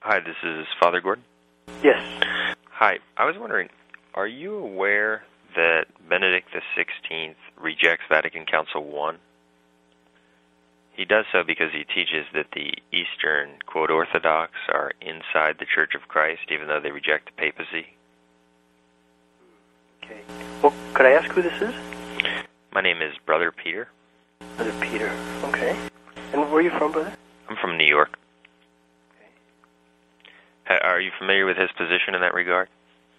Hi, this is Father Gordon. Yes. Hi. I was wondering, are you aware that Benedict XVI rejects Vatican Council I? He does so because he teaches that the Eastern, quote, Orthodox are inside the Church of Christ, even though they reject the papacy. Okay. Well, could I ask who this is? My name is Brother Peter. Brother Peter. Okay. And where are you from, Brother? I'm from New York. Okay. Are you familiar with his position in that regard?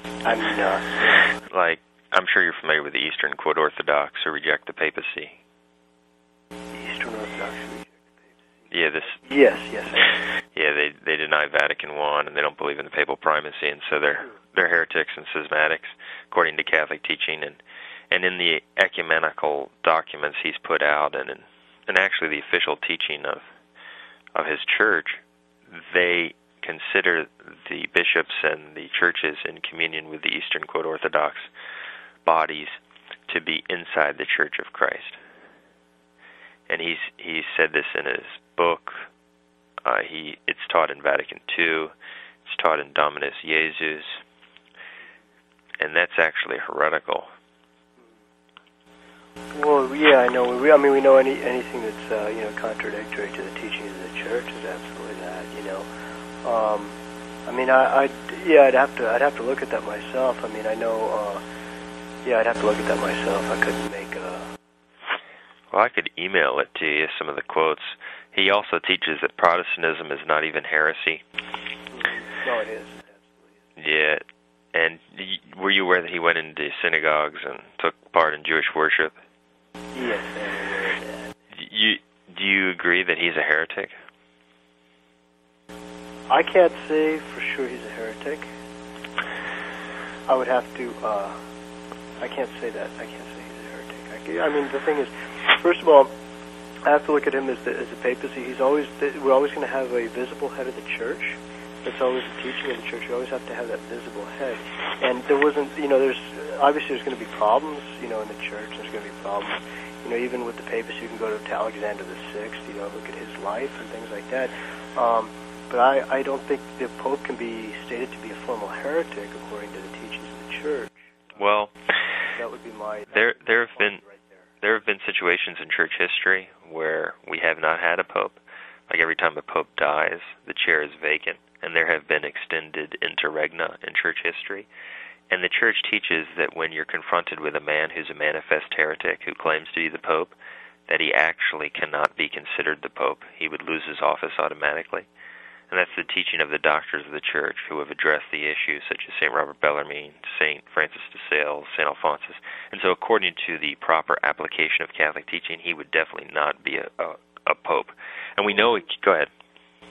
I'm not. Like, I'm sure you're familiar with the Eastern, quote, Orthodox who reject the papacy. Eastern Orthodox who reject the papacy? Yeah, Yes. Yeah, they deny Vatican I, and they don't believe in the papal primacy, and so they're heretics and schismatics, according to Catholic teaching, and in the ecumenical documents he's put out, and actually the official teaching of his church, they consider the bishops and the churches in communion with the Eastern, quote, Orthodox bodies to be inside the Church of Christ. And he said this in his book. It's taught in Vatican II. It's taught in Dominus Iesus. And that's actually heretical. Well, yeah, I know. We know anything that's contradictory to the teachings of the Church is absolutely that. I'd have to look at that myself. I'd have to look at that myself. I couldn't make a... Well, I could email it to you, some of the quotes. He also teaches that Protestantism is not even heresy. No, it is. It absolutely is. Yeah. And were you aware that he went into synagogues and took part in Jewish worship? Yes, I did. Do you agree that he's a heretic? I can't say for sure he's a heretic. I would have to, I can't say that. I can't say he's a heretic. The thing is, first of all, I have to look at him as the papacy. We're always going to have a visible head of the church. That's always the teaching of the church. You always have to have that visible head. And there wasn't, there's going to be problems, in the church. There's going to be problems. Even with the papacy, you can go to Alexander VI, look at his life and things like that. But I don't think the Pope can be stated to be a formal heretic according to the teachings of the Church. Well, that would be my... There have been situations in church history where we have not had a Pope. Like every time a Pope dies, the chair is vacant, and there have been extended interregna in church history. And the Church teaches that when you're confronted with a man who's a manifest heretic who claims to be the Pope, that he actually cannot be considered the Pope. He would lose his office automatically. And that's the teaching of the doctors of the Church who have addressed the issue, such as St. Robert Bellarmine, St. Francis de Sales, St. Alphonsus. And so according to the proper application of Catholic teaching, he would definitely not be a pope. And we know... Go ahead.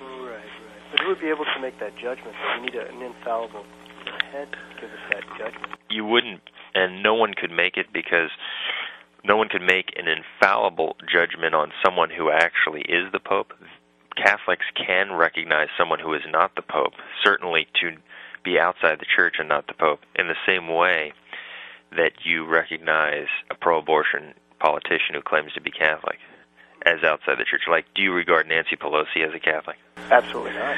Right. But who would be able to make that judgment? We need an infallible head to give us that judgment. You wouldn't, and no one could make it because... No one could make an infallible judgment on someone who actually is the Pope. Catholics can recognize someone who is not the Pope, certainly to be outside the Church and not the Pope, in the same way that you recognize a pro-abortion politician who claims to be Catholic as outside the Church. Like, do you regard Nancy Pelosi as a Catholic? Absolutely not.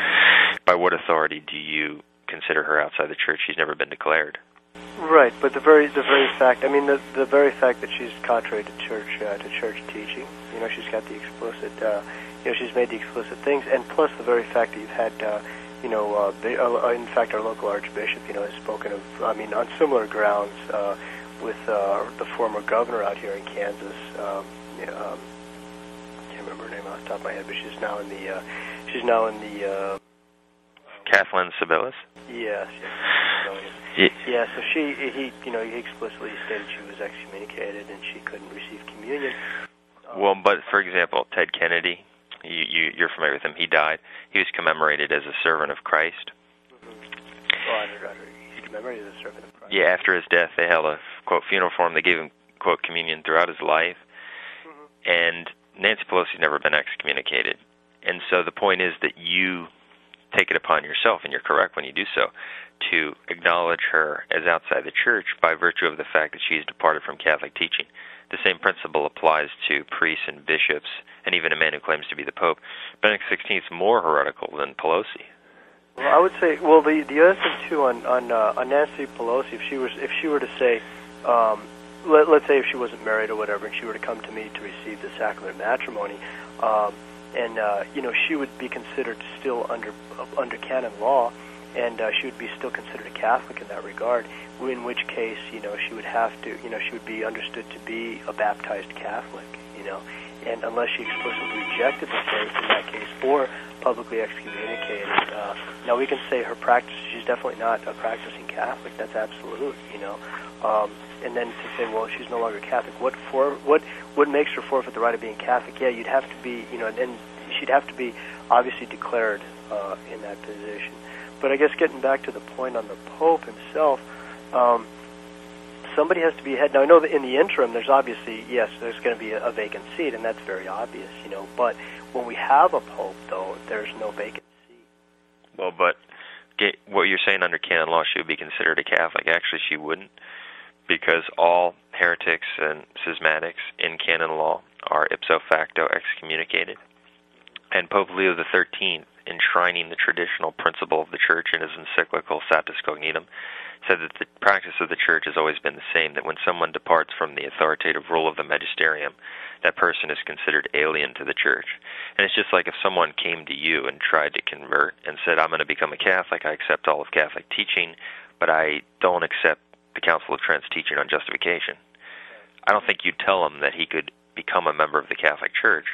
By what authority do you consider her outside the Church? She's never been declared. Right, but the very fact that she's contrary to Church teaching, she's got the explicit... she's made the explicit things, and plus the very fact that you've had, in fact, our local Archbishop, has spoken of, on similar grounds with the former governor out here in Kansas. I can't remember her name off the top of my head, but she's now in the Kathleen Sebelius. Yes. Yeah, so he explicitly stated she was excommunicated and she couldn't receive communion. Well, but for example, Ted Kennedy. You're familiar with him. He died. He was commemorated as a servant of Christ. Mm-hmm. Well, he's commemorated as a servant of Christ. Yeah, after his death, they held a, quote, funeral for him. They gave him, quote, communion throughout his life. Mm-hmm. And Nancy Pelosi's never been excommunicated. And so the point is that you take it upon yourself, and you're correct when you do so, to acknowledge her as outside the Church by virtue of the fact that she's departed from Catholic teaching. The same principle applies to priests and bishops, and even a man who claims to be the Pope. Benedict XVI is more heretical than Pelosi. Well, I would say, well, the other thing too on Nancy Pelosi, if she were to say, let's say if she wasn't married or whatever, and she were to come to me to receive the sacrament of matrimony, she would be considered still under canon law, and she would be still considered a Catholic in that regard. In which case, she would have to, she would be understood to be a baptized Catholic, and unless she explicitly rejected the faith in that case, or publicly excommunicated. Now we can say her practice, she's definitely not a practicing Catholic, that's absolute, and then to say, well, she's no longer Catholic, what makes her forfeit the right of being Catholic? Yeah, you'd have to be, and she'd have to be obviously declared in that position. But I guess getting back to the point on the Pope himself, somebody has to be head. Now, I know that in the interim, there's obviously, yes, there's going to be a vacant seat, and that's very obvious, but when we have a Pope, though, there's no vacant seat. Well, but what you're saying under canon law, she would be considered a Catholic. Actually, she wouldn't, because all heretics and schismatics in canon law are ipso facto excommunicated. And Pope Leo XIII, enshrining the traditional principle of the Church in his encyclical Satis Cognitum, said that the practice of the Church has always been the same, that when someone departs from the authoritative rule of the magisterium, that person is considered alien to the Church. And it's just like if someone came to you and tried to convert and said, I'm going to become a Catholic, I accept all of Catholic teaching, but I don't accept the Council of Trent's teaching on justification. Right. I don't think you'd tell him that he could become a member of the Catholic Church.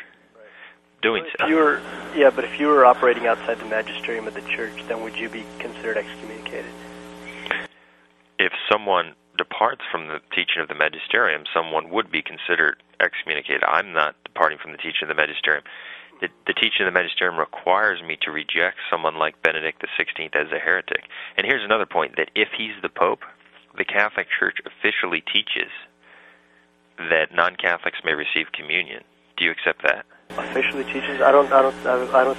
But if you were operating outside the magisterium of the Church, then would you be considered excommunicated? If someone departs from the teaching of the magisterium, someone would be considered excommunicated. I'm not departing from the teaching of the magisterium. The teaching of the magisterium requires me to reject someone like Benedict XVI as a heretic. And here's another point, that if he's the Pope, the Catholic Church officially teaches that non-Catholics may receive communion. Do you accept that? Officially teaches? I don't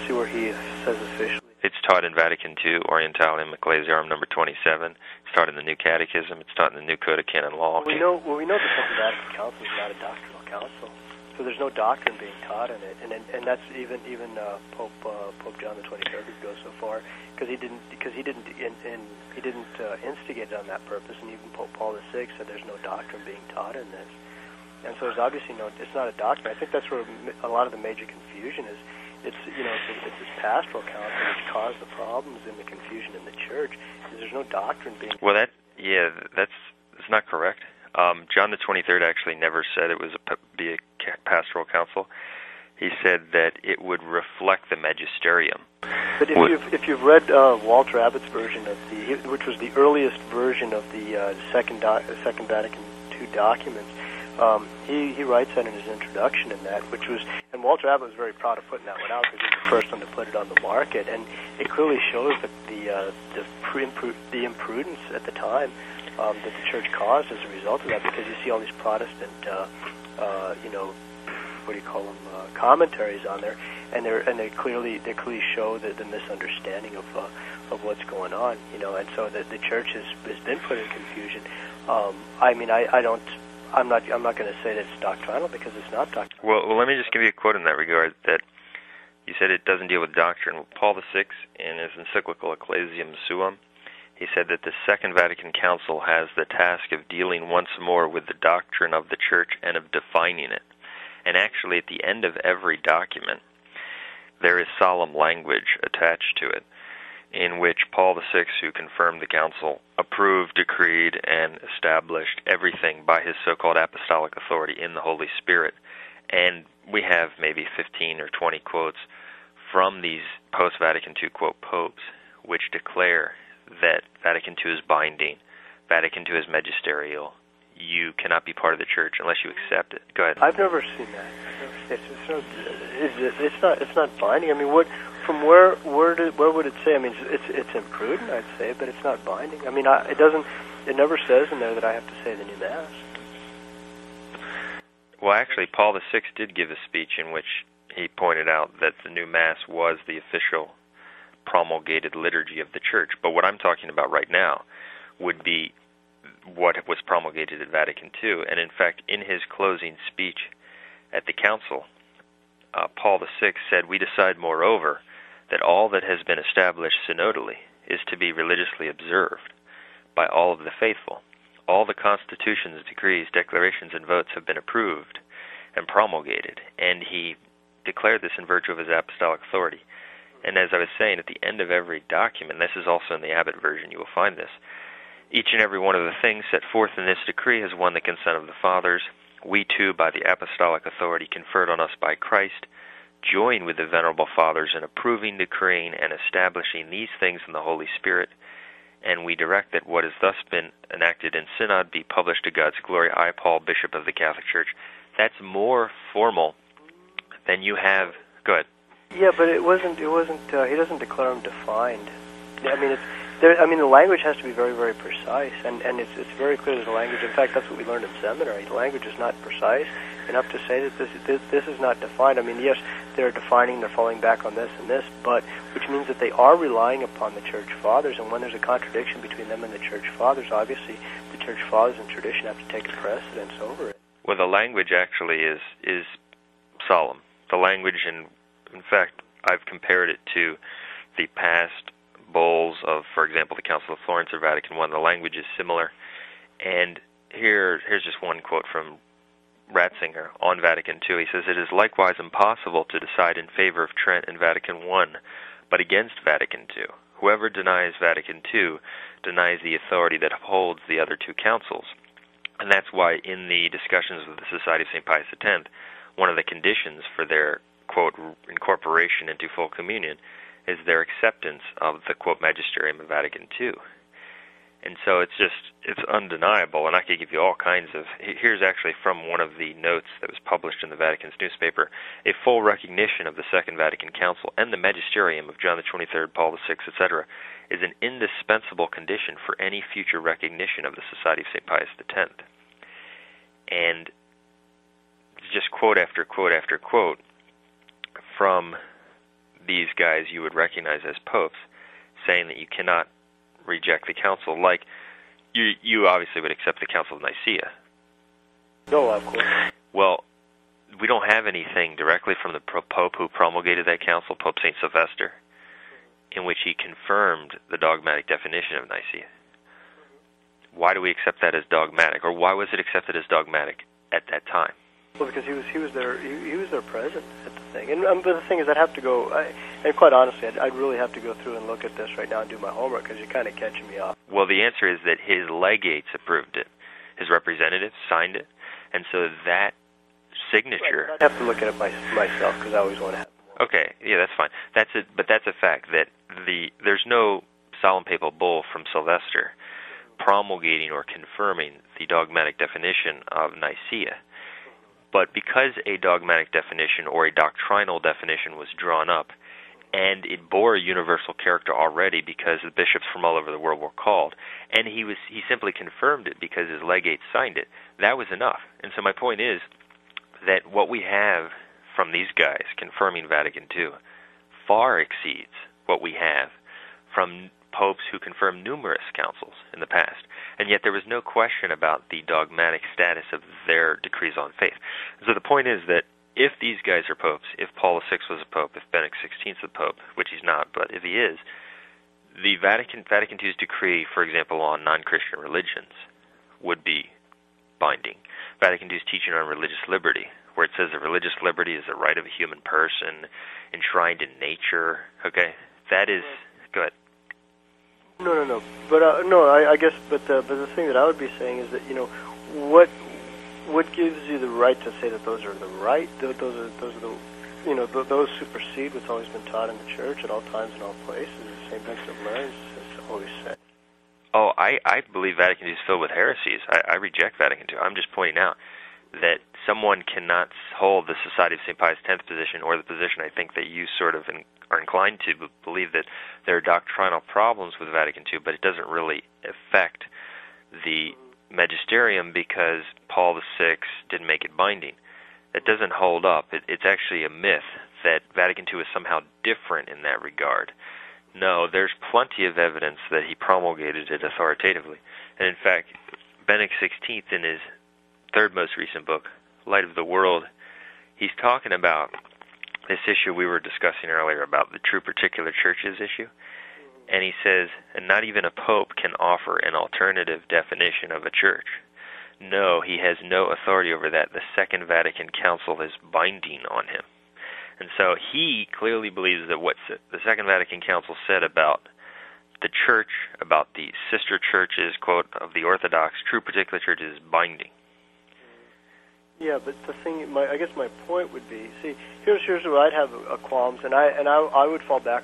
see where he says officially. It's taught in Vatican II, Orientalium Ecclesiarum number 27. It's taught in the New Catechism. It's taught in the New Code of Canon Law. Well, we know that the Vatican Council is not a doctrinal council, so there's no doctrine being taught in it, and that's even Pope John XXIII would go so far, because he didn't instigate it on that purpose, and even Pope Paul VI said there's no doctrine being taught in this. And so there's obviously it's not a doctrine. I think that's where a lot of the major confusion is. It's this pastoral council which caused the problems and the confusion in the Church. There's no doctrine being... Well, that's not correct. John the 23rd actually never said it was be a pastoral council. He said that it would reflect the magisterium. But if you've read Walter Abbott's version of which was the earliest version of the Second Vatican II documents. He writes that in his introduction in that, and Walter Abbott was very proud of putting that one out because he was the first one to put it on the market, and it clearly shows the imprudence at the time that the Church caused as a result of that, because you see all these Protestant, commentaries on there, and they clearly show the misunderstanding of what's going on, and so the Church has been put in confusion. I'm not going to say that it's doctrinal because it's not doctrinal. Well, let me just give you a quote in that regard that you said it doesn't deal with doctrine. Well, Paul VI, in his encyclical Ecclesiam Suam, he said that the Second Vatican Council has the task of dealing once more with the doctrine of the Church and of defining it. And actually, at the end of every document, there is solemn language attached to it, in which Paul VI, who confirmed the council, approved, decreed, and established everything by his so-called apostolic authority in the Holy Spirit. And we have maybe 15 or 20 quotes from these post-Vatican II, quote, popes, which declare that Vatican II is binding, Vatican II is magisterial, you cannot be part of the Church unless you accept it. Go ahead. I've never seen that. It's not binding. I mean, what... From where would it say? I mean, it's imprudent, I'd say, but it's not binding. I mean, it never says in there that I have to say the new mass. Well, actually, Paul VI did give a speech in which he pointed out that the new mass was the official promulgated liturgy of the Church. But what I'm talking about right now would be what was promulgated at Vatican II. And in fact, in his closing speech at the council, Paul VI said, "We decide, moreover, that all that has been established synodally is to be religiously observed by all of the faithful. All the constitutions, decrees, declarations, and votes have been approved and promulgated, and he declared this in virtue of his apostolic authority. And as I was saying, at the end of every document, this is also in the Abbott version, you will find this, each and every one of the things set forth in this decree has won the consent of the fathers. We too, by the apostolic authority conferred on us by Christ, join with the venerable fathers in approving, decreeing, and establishing these things in the Holy Spirit, and we direct that what has thus been enacted in synod be published to God's glory. I, Paul, Bishop of the Catholic Church. That's more formal than you have. Go ahead. Yeah, but it wasn't. It wasn't. He doesn't declare them defined. I mean, it's. There, I mean, the language has to be very, very precise, and it's very clear that the language. In fact, that's what we learned in seminary. The language is not precise enough to say that this is not defined. I mean, yes, they're defining, they're falling back on this and this, but which means that they are relying upon the Church Fathers. And when there's a contradiction between them and the Church Fathers, obviously the Church Fathers and tradition have to take precedence over it. Well, the language actually is solemn. The language, and in fact, I've compared it to the past bulls of, for example, the Council of Florence or Vatican I. The language is similar. And here's just one quote from Ratzinger on Vatican II. He says, "It is likewise impossible to decide in favor of Trent and Vatican I, but against Vatican II. Whoever denies Vatican II denies the authority that upholds the other two councils." And that's why in the discussions with the Society of St. Pius X, one of the conditions for their, quote, incorporation into full communion is their acceptance of the, quote, magisterium of Vatican II. And so it's just, it's undeniable, and I could give you all kinds of, here's actually from one of the notes that was published in the Vatican's newspaper, a full recognition of the Second Vatican Council and the magisterium of John XXIII, Paul VI, etc., is an indispensable condition for any future recognition of the Society of St. Pius X. And just quote after quote after quote from these guys you would recognize as popes, saying that you cannot reject the council, like you obviously would accept the Council of Nicaea. No, of course. Well, we don't have anything directly from the Pope who promulgated that council, Pope St. Sylvester, in which he confirmed the dogmatic definition of Nicaea. Why do we accept that as dogmatic, or why was it accepted as dogmatic at that time? Well, because he was there, he was there present at the thing, and but the thing is, I'd have to go, and quite honestly, I'd really have to go through and look at this right now and do my homework, because you're kind of catching me off. Well, the answer is that his legates approved it, his representatives signed it, and so that signature. Right, I'd have to look at it myself because I always want to have. Okay, yeah, that's fine. That's it, but that's a fact that there's no solemn papal bull from Sylvester promulgating or confirming the dogmatic definition of Nicaea. But because a dogmatic definition or a doctrinal definition was drawn up, and it bore a universal character already because the bishops from all over the world were called, and he simply confirmed it because his legates signed it, that was enough. And so my point is that what we have from these guys confirming Vatican II far exceeds what we have from popes who confirmed numerous councils in the past, and yet there was no question about the dogmatic status of their decrees on faith. So the point is that if these guys are popes, if Paul VI was a pope, if Benedict XVI is a pope, which he's not, but if he is, the Vatican II's decree, for example, on non-Christian religions would be binding. Vatican II's teaching on religious liberty, where it says that religious liberty is the right of a human person enshrined in nature, okay? That is... Go ahead. No. But I guess. But the thing that I would be saying is that what gives you the right to say that those are the right? Those are the those supersede what's always been taught in the Church at all times and all places. The same Vincent of Mary has always said. Oh, I believe Vatican II is filled with heresies. I reject Vatican II. I'm just pointing out that someone cannot hold the Society of St. Pius X position or the position I think that you sort of are inclined to believe that there are doctrinal problems with Vatican II, but it doesn't really affect the magisterium because Paul VI didn't make it binding. That doesn't hold up. It's actually a myth that Vatican II is somehow different in that regard. No, there's plenty of evidence that he promulgated it authoritatively. And in fact, Benedict XVI in his third most recent book, Light of the World, he's talking about this issue we were discussing earlier about the true particular churches issue. And he says, and not even a pope can offer an alternative definition of a church. No, he has no authority over that. The Second Vatican Council is binding on him. And so he clearly believes that what the Second Vatican Council said about the church, about the sister churches, quote, of the Orthodox, true particular church is binding. Yeah, but the thing, I guess my point would be, see, here's where I'd have a qualms, and I would fall back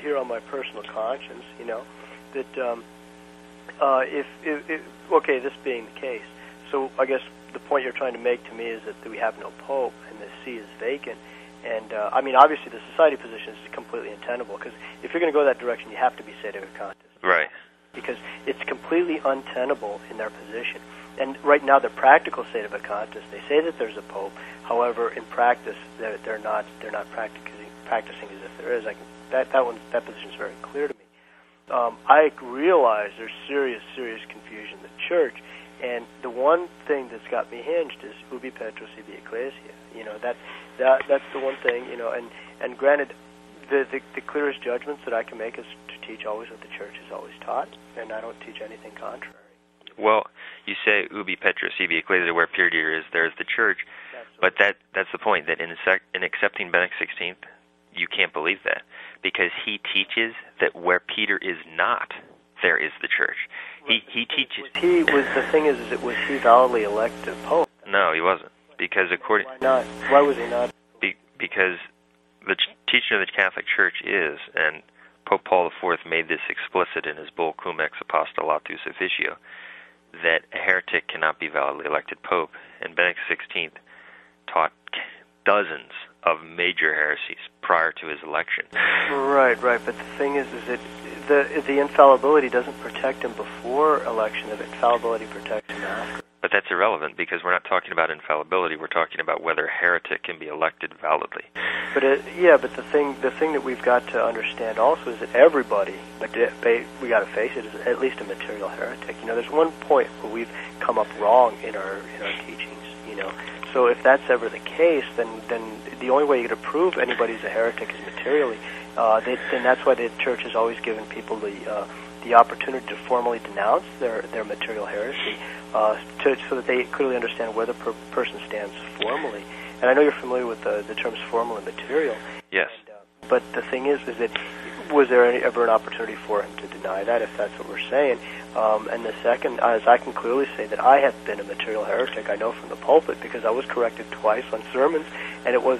here on my personal conscience, you know, that okay, this being the case, so I guess the point you're trying to make to me is that we have no pope and the see is vacant, and I mean, obviously the society position is completely untenable, because if you're going to go that direction, you have to be sede vacant. Right. Because it's completely untenable in their position. And right now, the practical state of vacantis, they say that there's a pope. However, in practice, they're not practicing as if there is. That position is very clear to me. I realize there's serious confusion in the church, and the one thing that's got me hinged is Ubi Petrus ibi Ecclesia. You know, that's the one thing. You know, and granted, the clearest judgments that I can make is to teach always what the church has always taught, and I don't teach anything contrary. Well, you say Ubi Petrus ibi Ecclesia, where purity is, there is the church. Absolutely. But that's the point, that in accepting Benedict XVI, you can't believe that, because he teaches that where Peter is not, there is the church. He teaches... The thing is, was he validly elected pope? No, he wasn't, because according... Why not? Why was he not? Because the teaching of the Catholic Church is, and Pope Paul IV made this explicit in his bull Cum ex apostolatus officio, that a heretic cannot be validly elected pope, and Benedict XVI taught dozens of major heresies prior to his election. Right. But the thing is that the infallibility doesn't protect him before election. The infallibility protects him after. But that's irrelevant, because we're not talking about infallibility. We're talking about whether a heretic can be elected validly. But but the thing that we've got to understand also is that everybody, we got to face it, is at least a material heretic. You know, there's one point where we've come up wrong in our teachings. You know, so if that's ever the case, then the only way you could prove anybody's a heretic is materially. Then that's why the church has always given people the opportunity to formally denounce their material heresy, so that they clearly understand where the person stands formally. And I know you're familiar with the terms formal and material. Yes. And, but the thing is that was there ever an opportunity for him to deny that, if that's what we're saying? And the second, as I can clearly say, that I have been a material heretic. I know from the pulpit, because I was corrected twice on sermons, and it was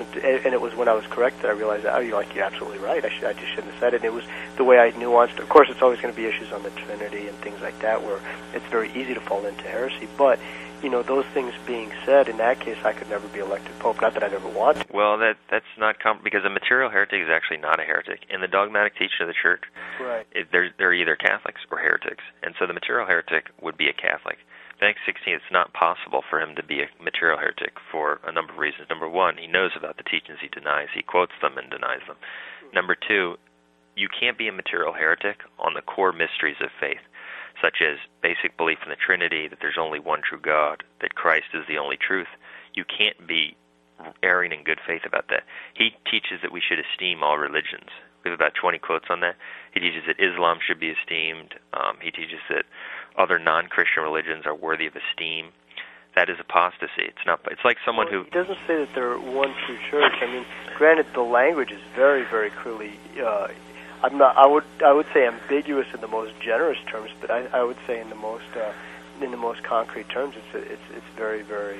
when I was corrected I realized that, oh, you're absolutely right. I just shouldn't have said it. And it was the way I nuanced. Of course, it's always going to be issues on the Trinity and things like that, where it's very easy to fall into heresy. But you know, those things being said, in that case, I could never be elected pope. Not that I'd ever want to. Well, that's not because a material heretic is actually not a heretic. In the dogmatic teaching of the church, right, they're either Catholics or heretics. And so the material heretic would be a Catholic. Benedict XVI, it's not possible for him to be a material heretic for a number of reasons. Number one, he knows about the teachings he denies. He quotes them and denies them. Number two, you can't be a material heretic on the core mysteries of faith, such as basic belief in the Trinity, that there's only one true God, that Christ is the only truth. You can't be erring in good faith about that. He teaches that we should esteem all religions. We have about 20 quotes on that. He teaches that Islam should be esteemed. He teaches that other non-Christian religions are worthy of esteem. That is apostasy. It's not. It's like someone who... He doesn't say that they're one true church. I mean, granted, the language is very, very clearly... I would say ambiguous in the most generous terms, but I would say in the most concrete terms, it's very, very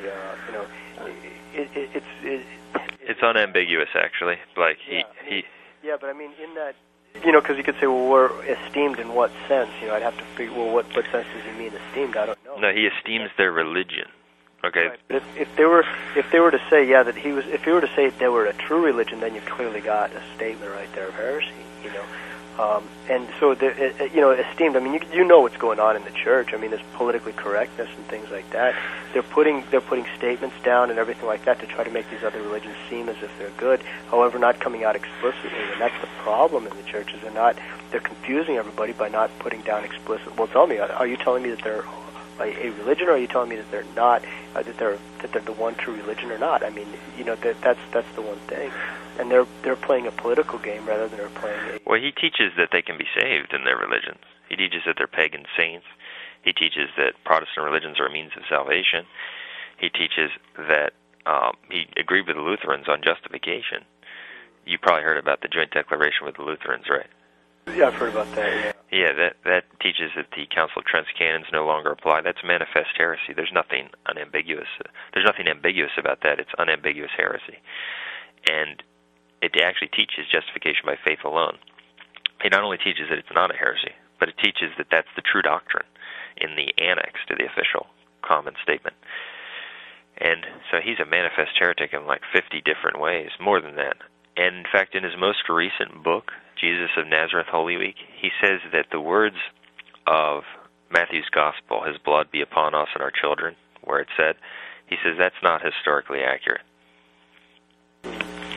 it's unambiguous, actually. Like but I mean, in that, you know, because you could say, well, we're esteemed in what sense? You know, I'd have to figure, well, what sense does he mean esteemed? I don't know. No, he esteems their religion. Okay. Right. But if they were to say they were a true religion, then you've clearly got a statement right there of heresy. You know, and so esteemed. I mean, you know what's going on in the church. I mean, there's politically correctness and things like that. They're putting statements down and everything like that to try to make these other religions seem as if they're good. However, not coming out explicitly, and that's the problem in the church. Is they're confusing everybody by not putting down explicit. Well, tell me, are you telling me that they're a religion, or are you telling me that they're not, that they're the one true religion or not? I mean, you know, that's the one thing. And they're playing a political game rather than they're playing a... Well, he teaches that they can be saved in their religions. He teaches that they're pagan saints. He teaches that Protestant religions are a means of salvation. He teaches that he agreed with the Lutherans on justification. You probably heard about the joint declaration with the Lutherans, right? Yeah, I've heard about that, yeah. Yeah, that teaches that the Council of Trent's canons no longer apply. That's manifest heresy. There's nothing unambiguous. There's nothing ambiguous about that. It's unambiguous heresy. And it actually teaches justification by faith alone. It not only teaches that it's not a heresy, but it teaches that that's the true doctrine in the annex to the official common statement. And so he's a manifest heretic in like 50 different ways, more than that. And in fact, in his most recent book, Jesus of Nazareth, Holy Week, he says that the words of Matthew's Gospel, his blood be upon us and our children, where it said, he says that's not historically accurate.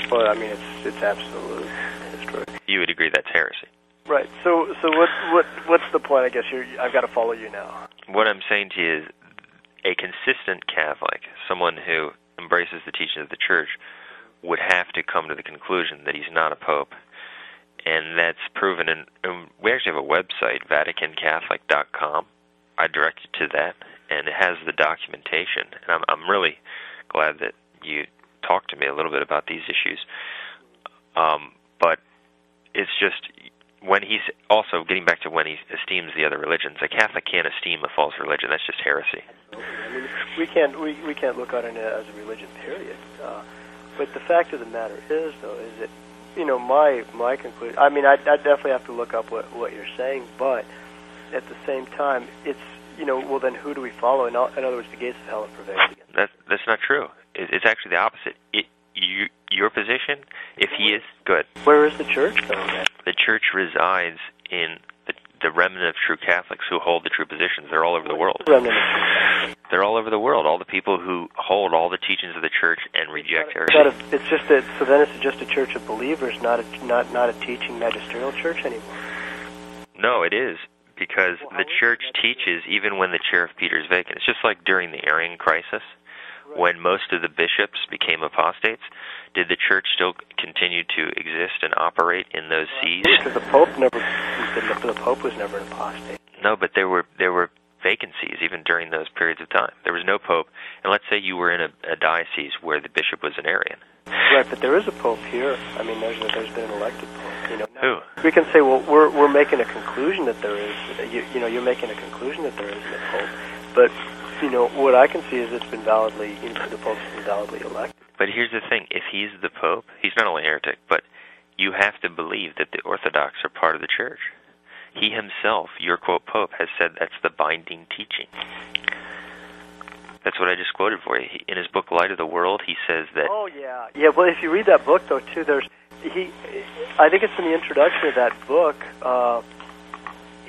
Well, I mean, it's absolutely historical. You would agree that's heresy. Right. So what's the point? I guess I've got to follow you now. What I'm saying to you is a consistent Catholic, someone who embraces the teachings of the Church, would have to come to the conclusion that he's not a pope. And that's proven. And we actually have a website, vaticancatholic.com. I direct you to that, and it has the documentation. And I'm really glad that you talked to me a little bit about these issues. But it's just when he's also getting back to when he esteems the other religions. A Catholic can't esteem a false religion. That's just heresy. I mean, we can't look on it as a religion, period. But the fact of the matter is, though, is that, you know, my conclusion, I mean, I definitely have to look up what you're saying, but at the same time, it's, you know, well, then who do we follow? In other words, the gates of hell are prevailed against. That's not true. It's actually the opposite. Your position, if he is, good. Where is the Church, though, then? The Church resides in the remnant of true Catholics who hold the true positions. They're all over the world. They're all over the world. All the people who hold all the teachings of the Church and reject heresy. It's just that. So then, it's just a church of believers, not a teaching magisterial church anymore. No, it is, because the Church teaches even when the chair of Peter is vacant. It's just like during the Arian crisis, when most of the bishops became apostates. Did the Church still continue to exist and operate in those sees? Because the Pope was never an apostate. No, but there were vacancies even during those periods of time. There was no Pope, and let's say you were in a diocese where the bishop was an Arian. Right, but there is a Pope here. I mean, there's been an elected Pope. You know, now, who? We can say, well, we're making a conclusion that there is. You know, you're making a conclusion that there isn't a Pope, but you know what I can see is it's been validly, you know, the Pope's been validly elected. But here's the thing, if he's the Pope, he's not only a heretic, but you have to believe that the Orthodox are part of the Church. He himself, your quote Pope, has said that's the binding teaching. That's what I just quoted for you. In his book, Light of the World, he says that... Oh, yeah. Yeah, well, if you read that book, though, too, I think it's in the introduction of that book,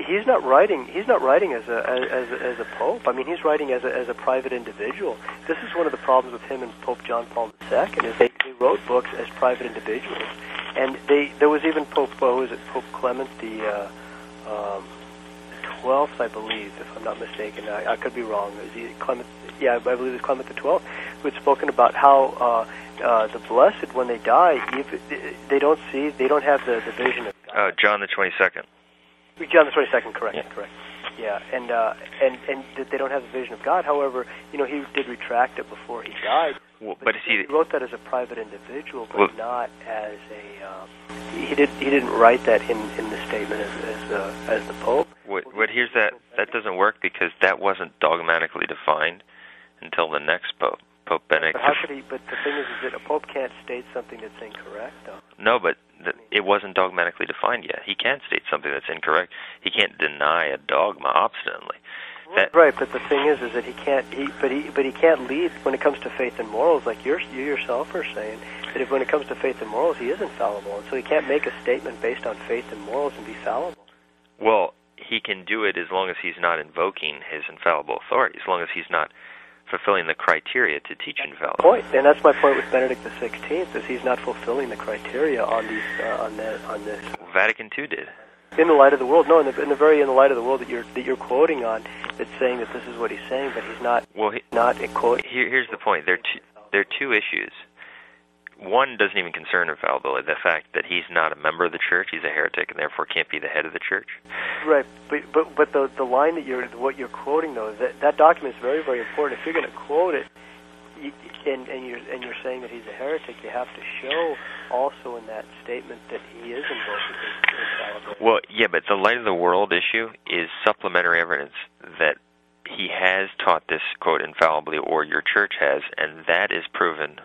He's not writing as a pope. I mean, he's writing as a private individual. This is one of the problems with him and Pope John Paul II is they wrote books as private individuals, and there was even Pope Clement the 12th, I believe, if I'm not mistaken. I could be wrong. I believe it was Clement the 12th, who had spoken about how the blessed, when they die, they don't have the vision of God. John the 22nd. John the 22nd, correct, yeah. Correct. Yeah, and they don't have the vision of God. However, you know, he did retract it before he died. Well, but he wrote that as a private individual, but not as a. He didn't write that in the statement as the Pope. What here's that doesn't work because that wasn't dogmatically defined until the next Pope. Pope Benedict. But how could he? But the thing is that a pope can't state something that's incorrect, though. No, but it wasn't dogmatically defined yet. He can state something that's incorrect. He can't deny a dogma obstinately. Right, but the thing is that he can't. He can't lead when it comes to faith and morals, like you yourself are saying. That when it comes to faith and morals, he is infallible, and so he can't make a statement based on faith and morals and be fallible. Well, he can do it as long as he's not invoking his infallible authority. As long as he's not fulfilling the criteria to teach infallible. Point, and that's my point with Benedict XVI, is he's not fulfilling the criteria on this. Vatican II did. In the Light of the World, no, in the Light of the World that you're quoting on, it's saying that this is what he's saying, but he's not. Well, here's the point. There are two issues. One doesn't even concern infallibility, the fact that he's not a member of the church, he's a heretic, and therefore can't be the head of the church. Right, but the line that you're quoting though, that document is very, very important. If you're going to quote it, and you're saying that he's a heretic, you have to show also in that statement that he is involved with infallibility. Well, yeah, but the Light of the World issue is supplementary evidence that he has taught this, quote, infallibly, or your church has, and that is proven,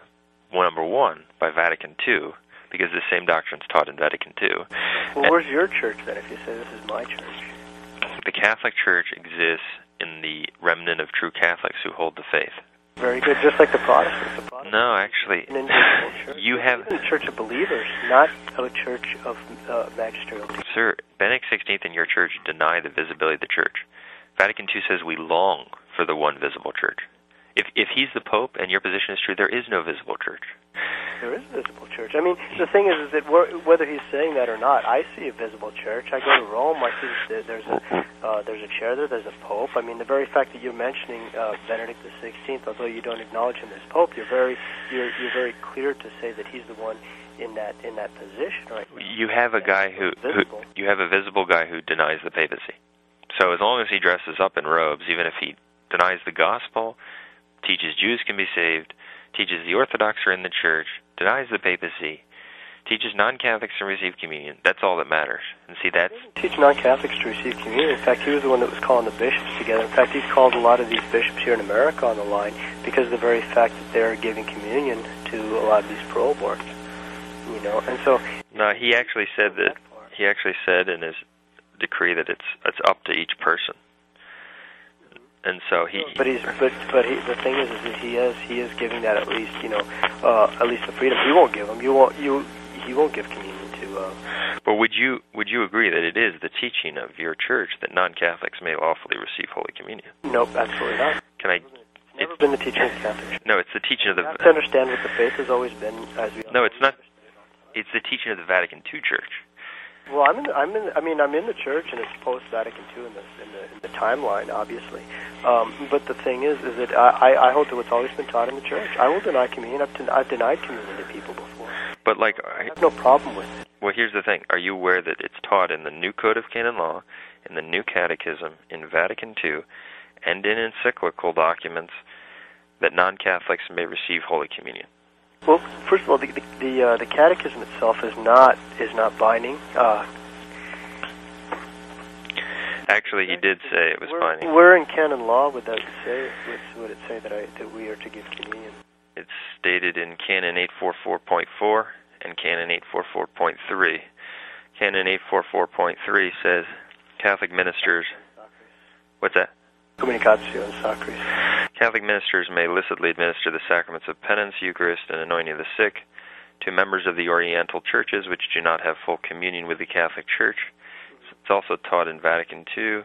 number one, by Vatican II, because the same doctrine's taught in Vatican II. Well, where's your church, then, if you say this is my church? The Catholic Church exists in the remnant of true Catholics who hold the faith. Very good, just like the Protestants. No, actually, an individual church. You have a church of believers, not a church of magisterial teaching. Sir, Benedict XVI and your church deny the visibility of the church. Vatican II says we long for the one visible church. If he's the Pope and your position is true, there is no visible church. There is a visible church. I mean, the thing is that whether he's saying that or not, I see a visible church. I go to Rome, I see that there's a chair there, there's a Pope. I mean, the very fact that you're mentioning Benedict XVI, although you don't acknowledge him as Pope, you're very clear to say that he's the one in that position. Right? You have a guy who you have a visible guy who denies the papacy. So as long as he dresses up in robes, even if he denies the gospel, teaches Jews can be saved, teaches the Orthodox are in the church, denies the papacy, teaches non-Catholics to receive communion. That's all that matters. And see, that's... He didn't teach non-Catholics to receive communion. In fact, he was the one that was calling the bishops together. In fact, he's called a lot of these bishops here in America on the line because of the very fact that they're giving communion to a lot of these parole boards. You know, and so... No, he actually said that... He actually said in his decree that it's up to each person. And so he, but the thing is that he is giving that at least, you know, at least the freedom. He won't give them. He won't give communion to. But would you agree that it is the teaching of your church that non-Catholics may lawfully receive Holy Communion? No, absolutely not. Can I? It's never been the teaching of the Catholic Church. No, it's the teaching of the. You have to understand what the faith has always been. No, it's not. It's the teaching of the Vatican II Church. Well, I'm in the church, and it's post-Vatican II in the timeline, obviously. But the thing is that I hold to what's always been taught in the church. I will deny communion. I've denied communion to people before. But like, I have no problem with it. Well, here's the thing: are you aware that it's taught in the new Code of Canon Law, in the new Catechism, in Vatican II, and in encyclical documents that non-Catholics may receive Holy Communion? Well, first of all, the catechism itself is not binding. Actually, he did say it was binding. Where in canon law would it say that we are to give communion? It's stated in Canon 844.4 and Canon 844.3. Canon 844.3 says Catholic ministers. What's that? Communicatio and Sacris. Catholic ministers may licitly administer the sacraments of penance, Eucharist, and anointing of the sick to members of the Oriental churches which do not have full communion with the Catholic Church. It's also taught in Vatican II.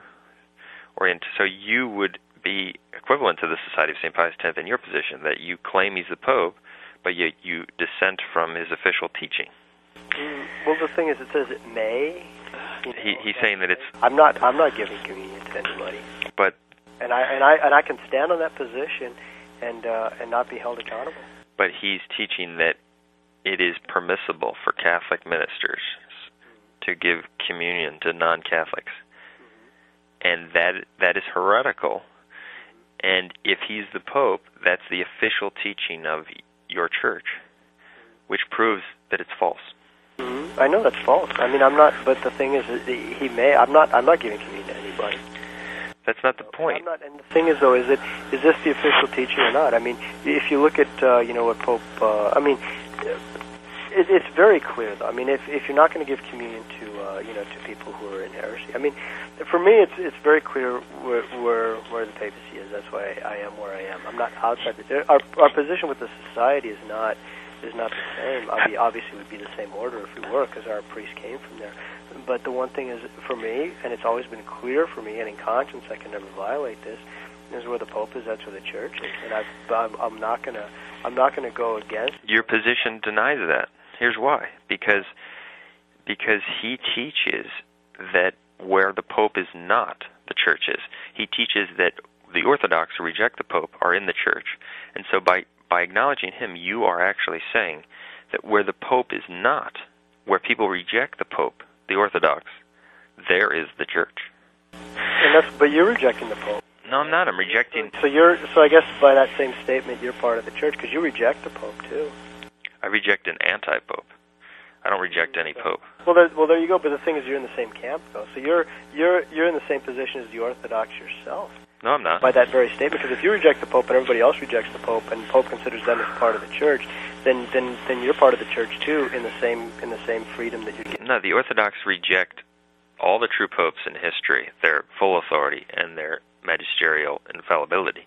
So you would be equivalent to the Society of St. Pius X in your position, that you claim he's the Pope, but yet you dissent from his official teaching. Well, the thing is, it says it may. You know, he's saying that it's... I'm not giving communion to anybody. But... And I can stand on that position, and not be held accountable. But he's teaching that it is permissible for Catholic ministers to give communion to non-Catholics, and that is heretical. And if he's the Pope, that's the official teaching of your church, which proves that it's false. I know that's false. I mean, I'm not. But the thing is, he may. I'm not giving communion to anybody. That's not the point. And the thing is, though, is this the official teaching or not? I mean, if you look at, you know, what Pope... I mean, it's very clear, though. I mean, if you're not going to give communion to, you know, to people who are in heresy... I mean, for me, it's very clear where the papacy is. That's why I am where I am. I'm not outside the... Our position with the society is not the same. I mean, obviously, it would be the same order if we were, because our priest came from there. But the one thing is, for me, and it's always been clear for me, and in conscience I can never violate this, is where the Pope is, that's where the Church is, and I'm not gonna go against. Your position denies that. Here's why: because he teaches that where the Pope is not, the Church is. He teaches that the Orthodox who reject the Pope are in the Church. And so by acknowledging him, you are actually saying that where the Pope is not, where people reject the Pope, the Orthodox, there is the Church. And but you're rejecting the Pope. No, I'm not. I'm rejecting... So I guess by that same statement, you're part of the Church, because you reject the Pope, too. I reject an anti-Pope. I don't reject any Pope. Well, there you go. But the thing is, you're in the same camp, though. So you're in the same position as the Orthodox yourself. No, I'm not. By that very statement, because if you reject the Pope and everybody else rejects the Pope, and the Pope considers them as part of the Church, then you're part of the Church too, in the same freedom that you're getting. No, the Orthodox reject all the true popes in history, their full authority and their magisterial infallibility.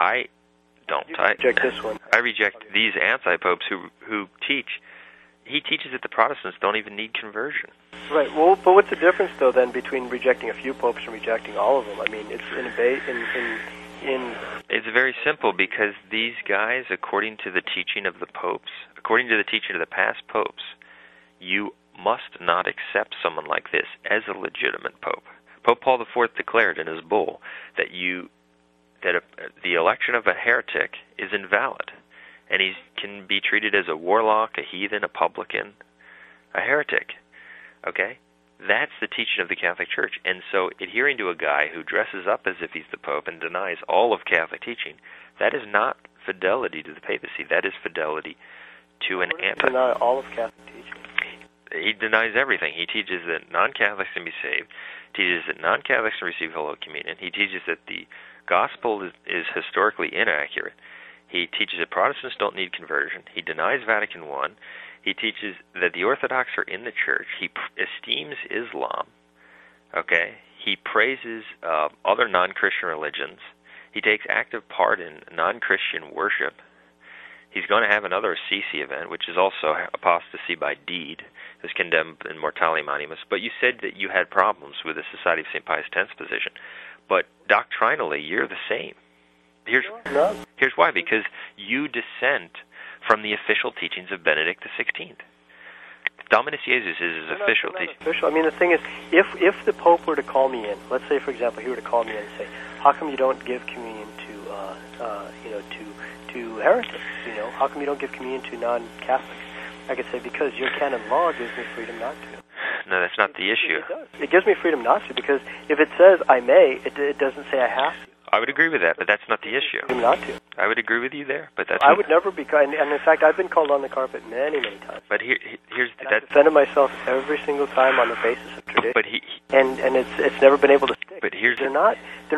I don't. You reject this one. I reject these anti-popes who teach. He teaches that the Protestants don't even need conversion. Right. Well, but what's the difference, though, then, between rejecting a few popes and rejecting all of them? I mean, it's in a debate. It's very simple, because these guys, according to the teaching of the popes, according to the teaching of the past popes, you must not accept someone like this as a legitimate pope. Pope Paul IV declared in his bull that the election of a heretic is invalid. And he can be treated as a warlock, a heathen, a publican, a heretic. Okay? That's the teaching of the Catholic Church. And so adhering to a guy who dresses up as if he's the Pope and denies all of Catholic teaching, that is not fidelity to the papacy. That is fidelity to an anti-Pope. He denies all of Catholic teaching. He denies everything. He teaches that non-Catholics can be saved. He teaches that non-Catholics can receive Holy Communion. He teaches that the gospel is historically inaccurate. He teaches that Protestants don't need conversion. He denies Vatican I. He teaches that the Orthodox are in the Church. He esteems Islam. Okay? He praises other non-Christian religions. He takes active part in non-Christian worship. He's going to have another Assisi event, which is also apostasy by deed. It's condemned in Mortale Monimus. But you said that you had problems with the Society of St. Pius X's position. But doctrinally, you're the same. Here's why, because you dissent from the official teachings of Benedict XVI. Dominus Iesus is his official teaching. Official. I mean, the thing is, if the Pope were to call me in, let's say, for example, he were to call me in and say, how come you don't give communion to heretics? You know, how come you don't give communion to non-Catholics? I could say, because your canon law gives me freedom not to. No, that's not the issue. It gives me freedom not to, because if it says I may, it doesn't say I have to. I would agree with that, but that's not the issue. Not to. I would agree with you there, but that's... I would never be... And in fact, I've been called on the carpet many, many times. But here's... I've defended myself every single time on the basis of tradition. But it's never been able to stick. But here's... They're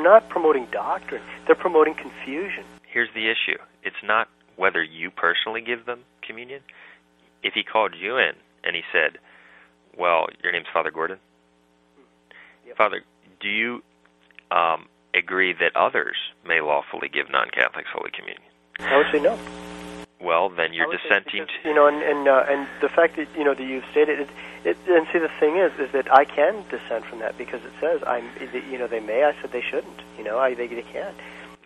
not promoting doctrine. They're promoting confusion. Here's the issue. It's not whether you personally give them communion. If he called you in and he said, well, your name's Father Gordon? Yep. Father, do you... agree that others may lawfully give non-Catholics Holy Communion? I would say no. Well, then you're dissenting. Because, you know, and the fact that you've stated it, and see, the thing is that I can dissent from that, because it says they may. I said they shouldn't. They can't.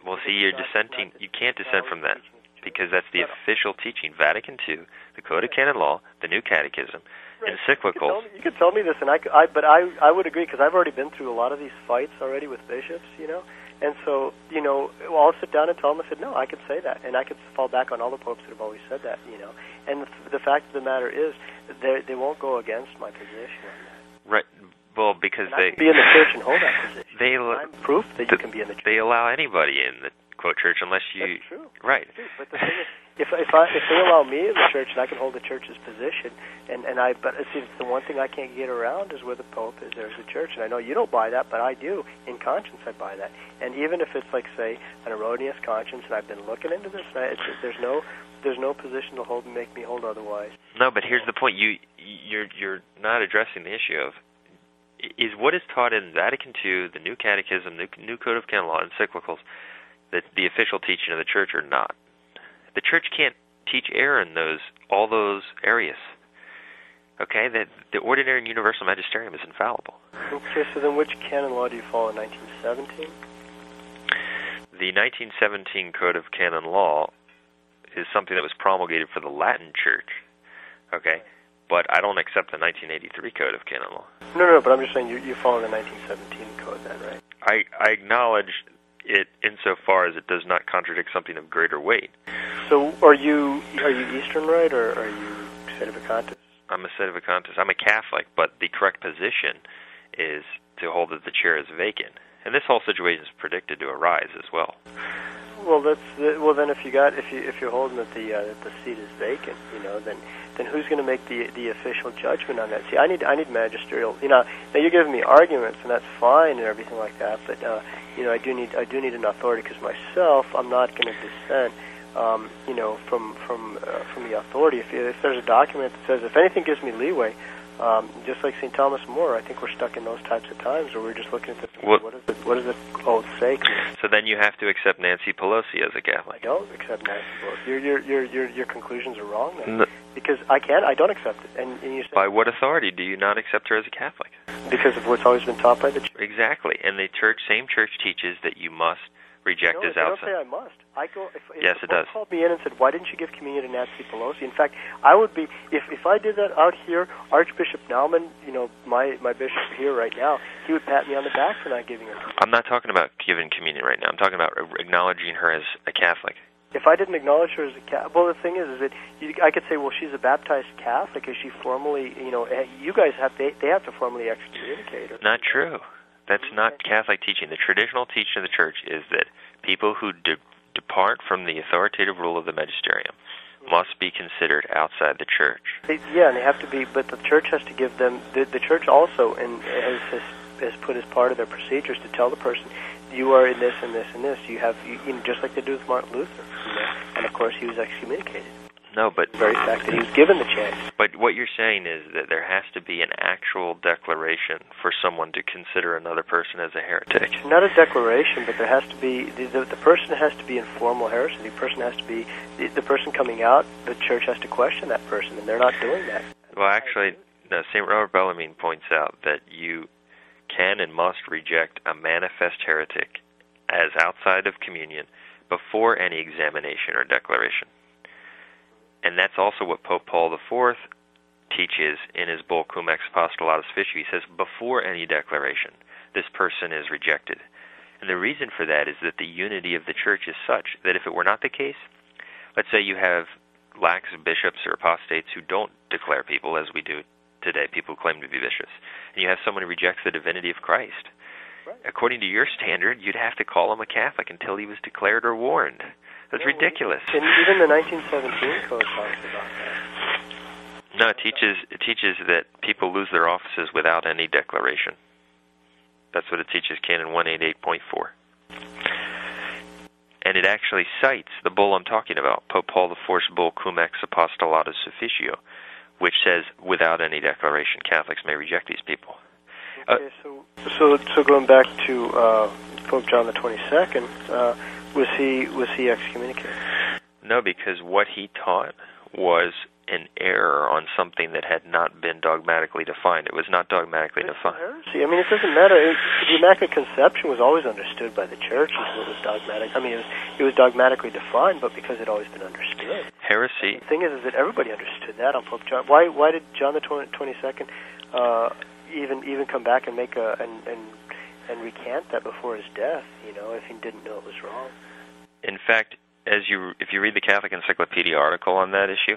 Well, see, you're dissenting. You can't dissent from that, because that's the official teaching. Vatican II, the Code of Canon Law, the New Catechism. Encyclicals. You could tell me this, and I would agree, because I've already been through a lot of these fights already with bishops, and so, I'll sit down and tell them, I said, no, I could say that, and I could fall back on all the popes that have always said that, and the fact of the matter is, they won't go against my position on that. Right, well, because and they... I can be in the Church and hold that position. I'm proof that you can be in the Church. They allow anybody in the, quote, Church, unless you... That's true. Right. That's true. But the thing is, If they allow me in the Church, and I can hold the Church's position, but see, it's the one thing I can't get around is where the Pope is. There's the Church, and I know you don't buy that, but I do. In conscience, I buy that. And even if it's like, say, an erroneous conscience, and I've been looking into this, there's no position to hold and make me hold otherwise. No, but here's the point: you're not addressing the issue of is what is taught in Vatican II, the New Catechism, the New Code of Canon Law, encyclicals, the official teaching of the Church, or not. The Church can't teach error in all those areas. Okay? The ordinary and universal magisterium is infallible. Okay, so then which canon law do you follow in 1917? The 1917 Code of Canon Law is something that was promulgated for the Latin Church. Okay? but I don't accept the 1983 Code of Canon Law. No, but I'm just saying you follow the 1917 Code then, right? I acknowledge it insofar as it does not contradict something of greater weight. So are you Eastern Rite, or are you Sedevacantist? I'm a Sedevacantist. I'm a Catholic, but the correct position is to hold that the chair is vacant. And this whole situation is predicted to arise as well. Well, then if you're holding that the seat is vacant, then who's going to make the official judgment on that? See, I need magisterial. Now you're giving me arguments, and that's fine and everything like that. But I do need an authority, because myself, I'm not going to dissent. From the authority. If there's a document that says if anything gives me leeway, just like St. Thomas More, I think we're stuck in those types of times where we're just looking at this. What does the oath say? So then you have to accept Nancy Pelosi as a Catholic. I don't accept Nancy Pelosi. Your conclusions are wrong then. Because I don't accept it. And you say, by what authority do you not accept her as a Catholic? Because of what's always been taught by the Church. Exactly, and the Church teaches that you must reject his outside. I don't say I must. I go. Yes, it does. If called me in and said, "Why didn't you give communion to Nancy Pelosi?" In fact, I would be, if I did that out here, Archbishop Naumann, my bishop here right now, he would pat me on the back for not giving her communion. I'm not talking about giving communion right now. I'm talking about acknowledging her as a Catholic. If I didn't acknowledge her as a Catholic, well, the thing is that I could say, well, she's a baptized Catholic. Is she formally, you guys have to formally excommunicate her. Not true. That's not Catholic teaching. The traditional teaching of the Church is that people who depart from the authoritative rule of the magisterium must be considered outside the Church. And they have to be, but the Church has to give them, the Church also has put as part of their procedures to tell the person, you are in this and this and this. You have, just like they do with Martin Luther. And of course he was excommunicated. No, but the very fact that he was given the chance. But what you're saying is that there has to be an actual declaration for someone to consider another person as a heretic. Not a declaration, but there has to be the person has to be in formal heresy. The person has to be the person coming out. The Church has to question that person, and they're not doing that. Well, actually, no. St. Robert Bellarmine points out that you can and must reject a manifest heretic as outside of communion before any examination or declaration. And that's also what Pope Paul IV teaches in his bull Cum ex apostolatus officio. He says, before any declaration, this person is rejected. And the reason for that is that the unity of the Church is such that if it were not the case, let's say you have lax bishops or apostates who don't declare people as we do today, people who claim to be bishops, and you have someone who rejects the divinity of Christ. Right. According to your standard, you'd have to call him a Catholic until he was declared or warned. That's ridiculous. And even the 1917 Code talks about that. No, it teaches that people lose their offices without any declaration. That's what it teaches, Canon 188.4. And it actually cites the bull I'm talking about, Pope Paul IV's bull Cum ex apostolatus officio, which says without any declaration, Catholics may reject these people. Okay, so going back to Pope John the 22nd, was he excommunicated? No, because what he taught was an error on something that had not been dogmatically defined. It was not dogmatically defined. Heresy. I mean, it doesn't matter. The Immaculate Conception was always understood by the Church as what was dogmatic. I mean, it was dogmatically defined, but because it had always been understood. Heresy. And the thing is that everybody understood that on Pope John. Why did John the 22nd even come back and make and recant that before his death, if he didn't know it was wrong? In fact, if you read the Catholic Encyclopedia article on that issue,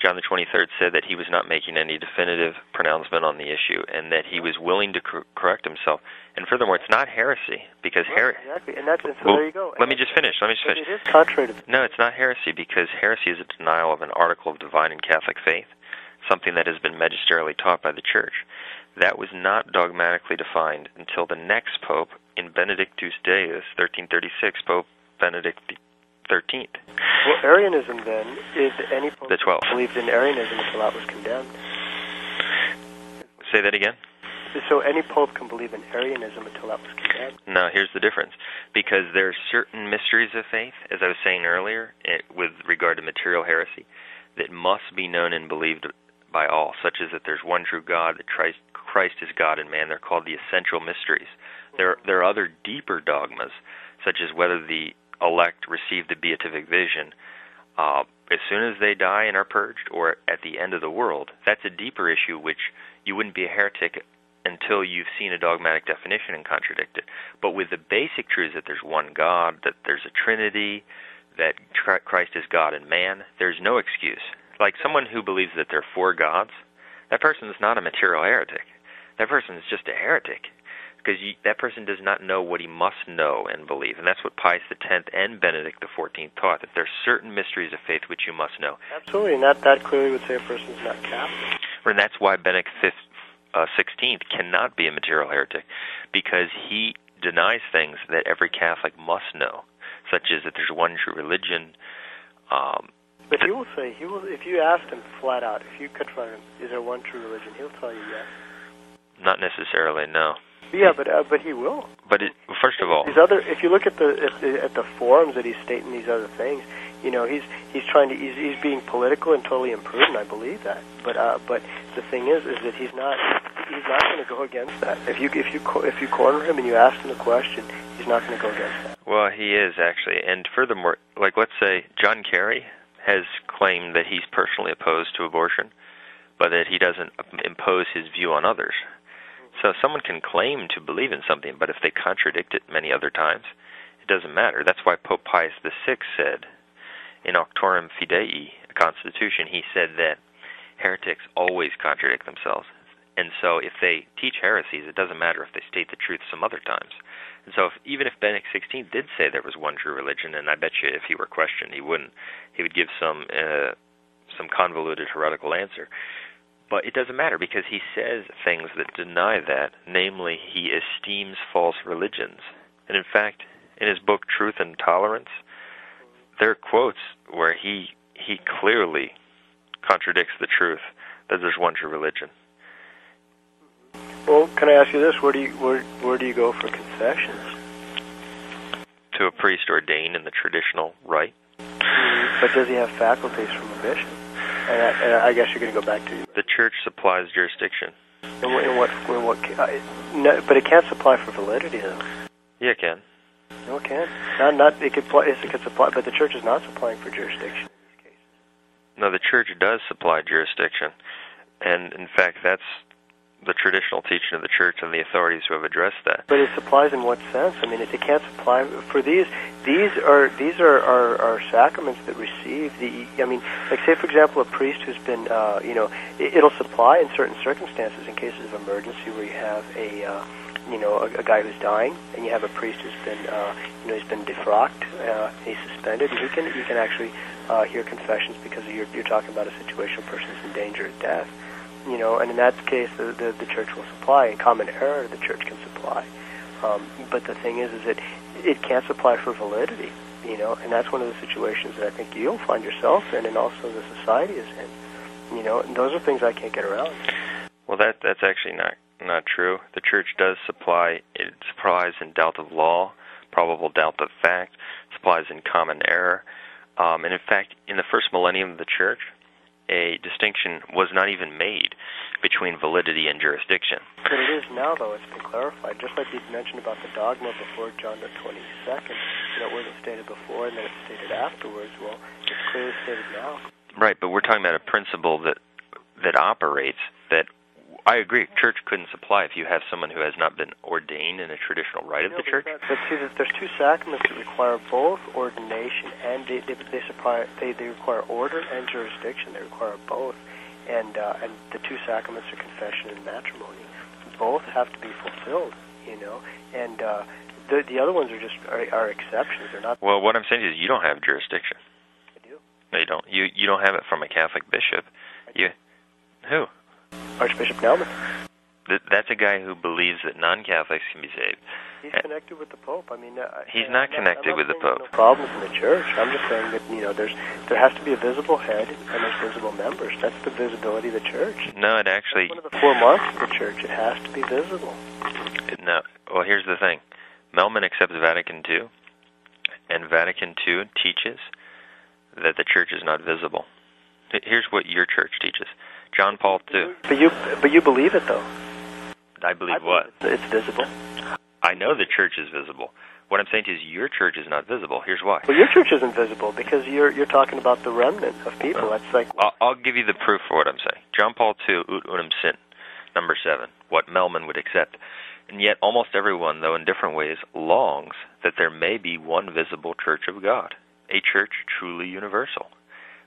John the 23rd said that he was not making any definitive pronouncement on the issue, and that he was willing to correct himself. And furthermore, it's not heresy, because heresy... Exactly, and there you go. Let me just finish, It is contrary to... No, it's not heresy, because heresy is a denial of an article of divine and Catholic faith, something that has been magisterially taught by the Church. That was not dogmatically defined until the next pope, in Benedictus Deus, 1336, Pope Benedict XIII. Well, Arianism, then, is any pope who believed in Arianism until that was condemned. Say that again? So any pope can believe in Arianism until that was condemned? No, here's the difference. Because there are certain mysteries of faith, as I was saying earlier, with regard to material heresy, that must be known and believed by all, such as that there's one true God, that Christ is God and man. They're called the essential mysteries. There are other deeper dogmas, such as whether the elect receive the beatific vision, as soon as they die and are purged, or at the end of the world. That's a deeper issue, which you wouldn't be a heretic until you've seen a dogmatic definition and contradict it. But with the basic truths that there's one God, that there's a Trinity, that Christ is God and man, there's no excuse. Like someone who believes that there are four gods, that person is not a material heretic. That person is just a heretic, because that person does not know what he must know and believe. And that's what Pius X and Benedict XIV taught, that there are certain mysteries of faith which you must know. Absolutely. Not that clearly would say a person is not Catholic. And that's why Benedict XVI cannot be a material heretic, because he denies things that every Catholic must know, such as that there's one true religion. But he will say, if you asked him flat out, if you confront him, is there one true religion, he'll tell you yes. Not necessarily, no. Yeah, but he will. But first of all, these other, if you look at the forums that he's stating these other things, you know, he's trying to he's being political and totally imprudent. I believe that. But the thing is that he's not going to go against that. If you corner him and you ask him the question, he's not going to go against that. Well, he is actually, and furthermore, like let's say John Kerry has claimed that he's personally opposed to abortion, but that he doesn't impose his view on others. So someone can claim to believe in something, but if they contradict it many other times, it doesn't matter. That's why Pope Pius VI said in Auctorum Fidei, a constitution, he said that heretics always contradict themselves. And so if they teach heresies, it doesn't matter if they state the truth some other times. And so even if Benedict XVI did say there was one true religion, and I bet you if he were questioned, he wouldn't. He would give some convoluted heretical answer. But it doesn't matter, because he says things that deny that, namely he esteems false religions. And in fact, in his book Truth and Tolerance, there are quotes where he clearly contradicts the truth that there's one true religion. Well, can I ask you this? Where do you go for confessions? To a priest ordained in the traditional rite. But does he have faculties from a bishop? And I guess you're going to go back to the church supplies jurisdiction. But it can't supply for validity, though. Yeah, it can. No, it can. It could supply, but the church is not supplying for jurisdiction in these cases. No, the church does supply jurisdiction, and in fact, that's the traditional teaching of the church and the authorities who have addressed that. But it supplies in what sense? I mean, if it can't supply for these are sacraments that receive the. I mean, like say for example, a priest who's been, it'll supply in certain circumstances in cases of emergency where you have a guy who's dying and you have a priest who's been, he's been defrocked, he's suspended, and you can actually hear confessions because you're talking about a situation where a person's in danger of death. You know, and in that case, the church will supply. In common error, the church can supply. But the thing is that it can't supply for validity, you know, and that's one of the situations that I think you'll find yourself in and also the society is in, you know, and those are things I can't get around. Well, that's actually not true. The church does supply. It supplies in doubt of law, probable doubt of fact, supplies in common error. And in fact, in the first millennium of the church, a distinction was not even made between validity and jurisdiction. But it is now, though. It's been clarified. Just like you mentioned about the dogma before John the 22nd, it wasn't stated before and then it's stated afterwards. Well, it's clearly stated now. Right, but we're talking about a principle that operates that I agree. Church couldn't supply if you have someone who has not been ordained in a traditional rite of the church. But see, there's two sacraments that require both ordination and they require order and jurisdiction. They require both, and the two sacraments are confession and matrimony. Both have to be fulfilled, you know, and the other ones are exceptions. They're not. Well, what I'm saying is you don't have jurisdiction. I do. No, you don't. You don't have it from a Catholic bishop. Who? Archbishop Nelman. That's a guy who believes that non-Catholics can be saved. He's connected with the Pope. I mean, he's not connected with the Pope. No problems in the church. I'm just saying that there has to be a visible head and there's visible members. That's the visibility of the church. No, it actually. That's one of the 4 marks of the church. It has to be visible. No. Well, here's the thing. Melman accepts Vatican II, and Vatican II teaches that the church is not visible. Here's what your church teaches. John Paul II. But you believe it, though. I believe what? It's visible. I know the church is visible. What I'm saying is your church is not visible. Here's why. Well, your church isn't visible because you're talking about the remnant of people. That's like I'll give you the proof for what I'm saying. John Paul II, Ut Unum Sint, number 7, what Melman would accept. And yet almost everyone, though in different ways, longs that there may be one visible church of God, a church truly universal.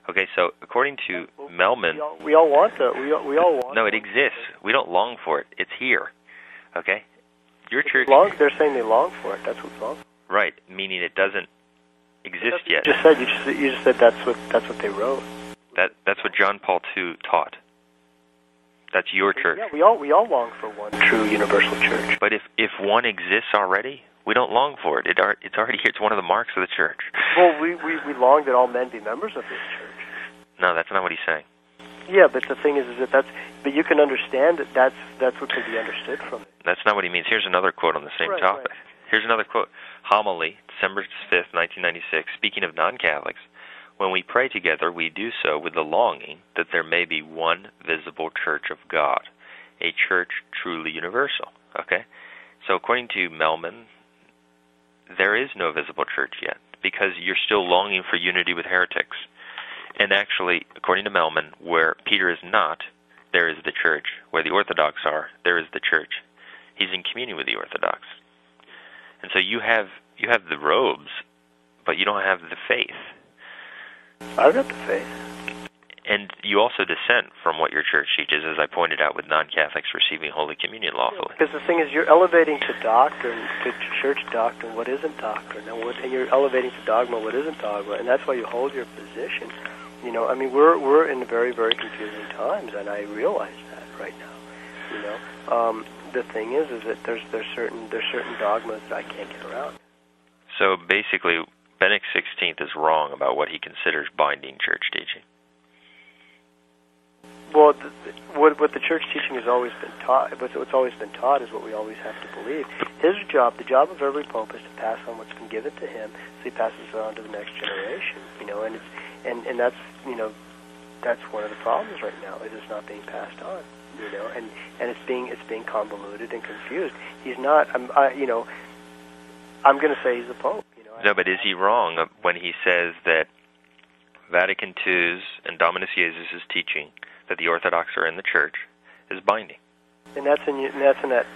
Okay, so according to Melman... We all want that. We all want it exists. We don't long for it. It's here. Okay? Your church... they're saying they long for it. That's what's wrong. Right, meaning it doesn't exist yet. You just said that's what they wrote. That's what John Paul II taught. That's your church. Yeah, we all long for one true universal church. But if one exists already, we don't long for it. It's already here. It's one of the marks of the church. Well, we long that all men be members of this church. No, that's not what he's saying. Yeah, but the thing is that but you can understand that that's what can be understood from it. That's not what he means. Here's another quote on the same topic. Right. Here's another quote. Homily, December 5th, 1996, speaking of non-Catholics, when we pray together, we do so with the longing that there may be one visible church of God, a church truly universal. Okay? So according to Melman, there is no visible church yet because you're still longing for unity with heretics. And actually, according to Melman, where Peter is not, there is the church. Where the Orthodox are, there is the church. He's in communion with the Orthodox. And so you have the robes, but you don't have the faith. I've got the faith. And you also dissent from what your church teaches, as I pointed out, with non-Catholics receiving Holy Communion lawfully. Because the thing is, you're elevating to doctrine, to church doctrine, what isn't doctrine, and you're elevating to dogma what isn't dogma, and that's why you hold your position. You know, I mean, we're in very, very confusing times, and I realize that right now. You know, the thing is that there's certain dogmas that I can't get around. So basically, Benedict XVI is wrong about what he considers binding church teaching. Well, what the church teaching has always been taught, what's always been taught is what we always have to believe. His job, the job of every pope, is to pass on what's been given to him, so he passes it on to the next generation. You know, and that's, you know, that's one of the problems right now, is it's not being passed on. You know, and it's being convoluted and confused. He's not. I'm going to say he's a pope. You know, no, but is he wrong when he says that Vatican II's and Dominus Iesus' teaching that the Orthodox are in the Church is binding? And that's in that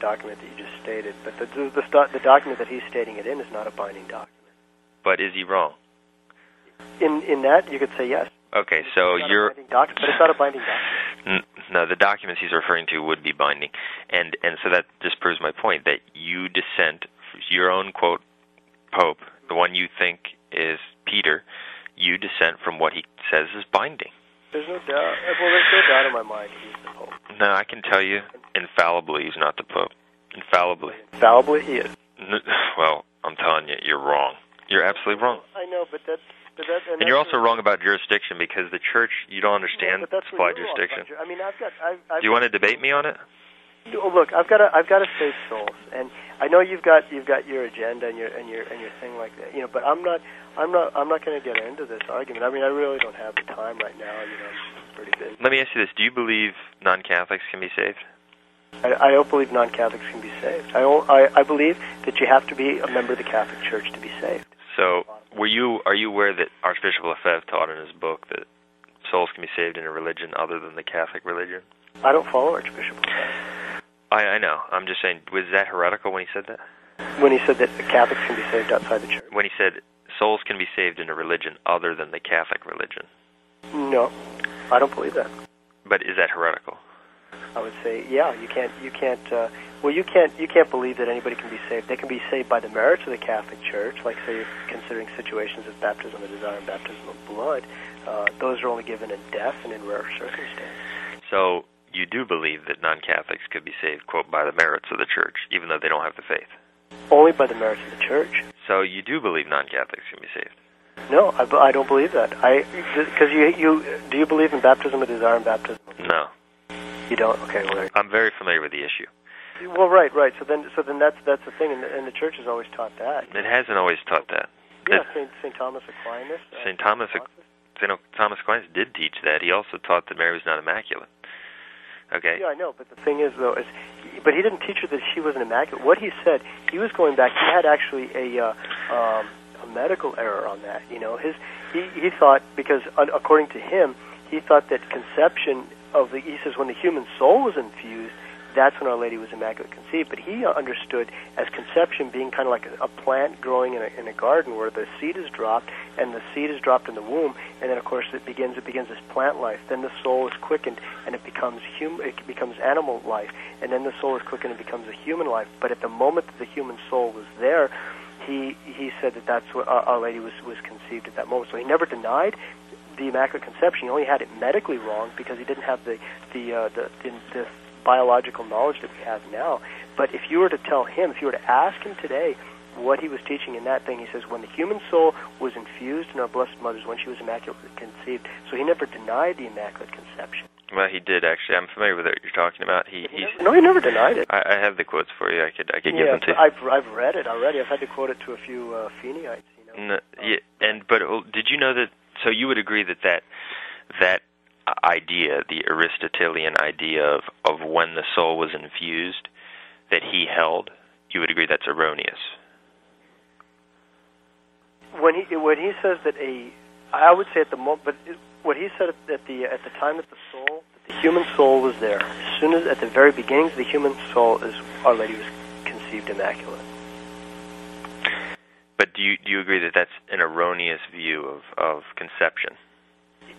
document that you just stated. But the document that he's stating it in is not a binding document. But is he wrong? In that, you could say yes. Okay, so but it's not a binding document. No, the documents he's referring to would be binding, and so that just proves my point that you dissent, your own quote pope, the one you think is Peter, you dissent from what he says is binding. There's no doubt. Well, there's no doubt in my mind he's the Pope. No, I can tell you, infallibly, he's not the Pope. Infallibly. Infallibly, he is. Well, I'm telling you, you're wrong. You're absolutely wrong. I know, but that's... And you're also wrong about jurisdiction, because the Church, you don't understand applied jurisdiction. I mean, do you want to debate me on it? Look, I've got to save souls, and I know you've got your agenda and your thing like that, you know. But I'm not going to get into this argument. I mean, I really don't have the time right now. You know, I'm pretty busy. Let me ask you this: do you believe non-Catholics can be saved? I don't believe non-Catholics can be saved. I believe that you have to be a member of the Catholic Church to be saved. So, are you aware that Archbishop Lefebvre taught in his book that souls can be saved in a religion other than the Catholic religion? I don't follow Archbishop Lefebvre. I know. I'm just saying, was that heretical when he said that? When he said that the Catholics can be saved outside the church? When he said souls can be saved in a religion other than the Catholic religion? No, I don't believe that. But is that heretical? I would say, yeah. You can't believe that anybody can be saved. They can be saved by the merits of the Catholic Church, like, say, considering situations of baptism of desire and baptism of blood. Those are only given in death and in rare circumstances. So... you do believe that non-Catholics could be saved, quote, by the merits of the Church, even though they don't have the faith? Only by the merits of the Church. So you do believe non-Catholics can be saved? No, I don't believe that. Because do you believe in baptism of desire and baptism? No. You don't? Okay, well... I'm very familiar with the issue. Well, right. So then that's the thing, and the Church has always taught that. It hasn't always taught that. Yeah, St. Thomas Aquinas. St. Thomas Aquinas did teach that. He also taught that Mary was not immaculate. Okay. Yeah, I know, but the thing is, though, is But he didn't teach her that she was an immaculate. What he said, he was going back. He had actually a medical error on that. You know, he thought, because according to him, he thought that conception of the, he says, when the human soul was infused, that's when Our Lady was immaculate conceived. But he understood as conception being kind of like a plant growing in a garden where the seed is dropped, and the seed is dropped in the womb, and then of course it begins this plant life. Then the soul is quickened and it becomes human, it becomes animal life, and then the soul is quickened and it becomes a human life. But at the moment that the human soul was there, he said that that's what Our Lady was conceived at that moment. So he never denied the Immaculate Conception. He only had it medically wrong because he didn't have the biological knowledge that we have now. But if you were to tell him, if you were to ask him today what he was teaching in that thing, he says, when the human soul was infused in our Blessed Mother's, when she was immaculately conceived. So he never denied the Immaculate Conception. Well, he did, actually. I'm familiar with what you're talking about. He never denied it. I have the quotes for you. I could give them to you. I've read it already. I've had to quote it to a few Feniites. You know? Did you know that, so you would agree that idea, the Aristotelian idea of when the soul was infused, that he held, you would agree that's erroneous? When he says that I would say at the moment, but what he said at the time that the human soul was there, as soon as at the very beginnings of the human soul, is Our Lady was conceived immaculate. But do you agree that that's an erroneous view of conception?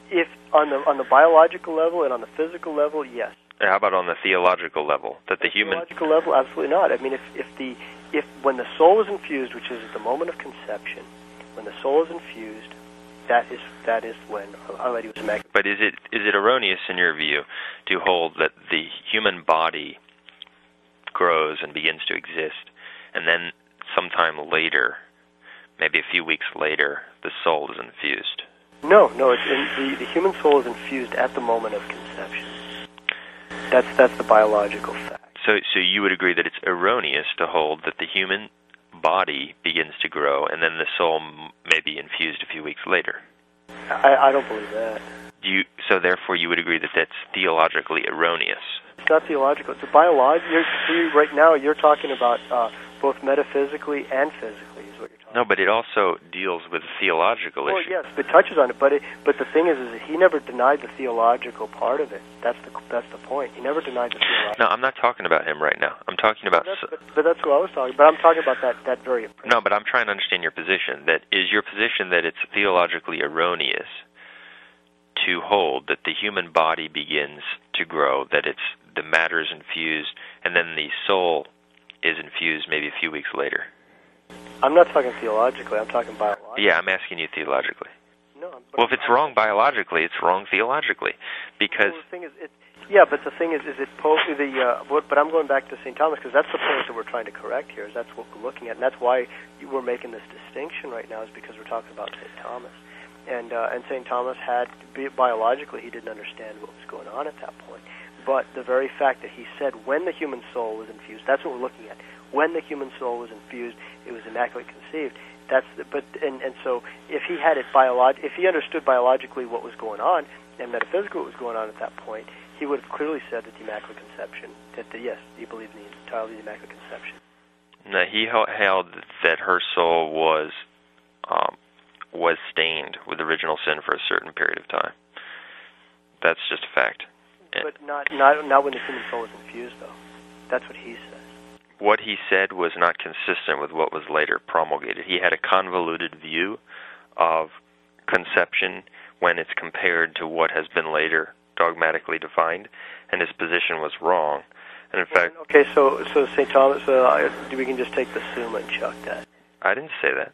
If on the biological level and on the physical level, yes. And how about on the theological level? Theological level, absolutely not. I mean, if when the soul is infused, which is at the moment of conception, when the soul is infused, that is when Our Lady was immaculate. But is it erroneous in your view to hold that the human body grows and begins to exist, and then sometime later, maybe a few weeks later, the soul is infused? No. It's the human soul is infused at the moment of conception. That's the biological fact. So you would agree that it's erroneous to hold that the human body begins to grow and then the soul may be infused a few weeks later? I don't believe that. So therefore, you would agree that that's theologically erroneous? It's not theological. It's a biological. Right now, you're talking about both metaphysically and physically. No, but it also deals with theological issues. Well, yes, it touches on it, but the thing is that he never denied the theological part of it. That's the point. He never denied the theological. No, I'm not talking about him right now. I'm talking about... But that's what I was talking about. I'm talking about that very... Approach. No, but I'm trying to understand your position. That is your position that it's theologically erroneous to hold that the human body begins to grow, that it's the matter is infused, and then the soul is infused maybe a few weeks later. I'm not talking theologically. I'm talking biologically. Yeah, I'm asking you theologically. No. Well, if it's wrong biologically, it's wrong theologically, because. Well, the thing is, but I'm going back to St. Thomas, because that's the point that we're trying to correct here. Is that's what we're looking at, and that's why we're making this distinction right now. Is because we're talking about St. Thomas, and St. Thomas had biologically he didn't understand what was going on at that point, but the very fact that he said when the human soul was infused, that's what we're looking at. When the human soul was infused, it was immaculate conceived. So if he had it if he understood biologically what was going on and metaphysically what was going on at that point, he would have clearly said that the Immaculate Conception, yes, he believed in the entirety of the Immaculate Conception. No, he held that her soul was stained with original sin for a certain period of time. That's just a fact. But not when the human soul was infused, though. That's what he said. What he said was not consistent with what was later promulgated. He had a convoluted view of conception when it's compared to what has been later dogmatically defined, and his position was wrong. And in fact, okay, so St. Thomas, we can just take the Summa and chuck that. I didn't say that.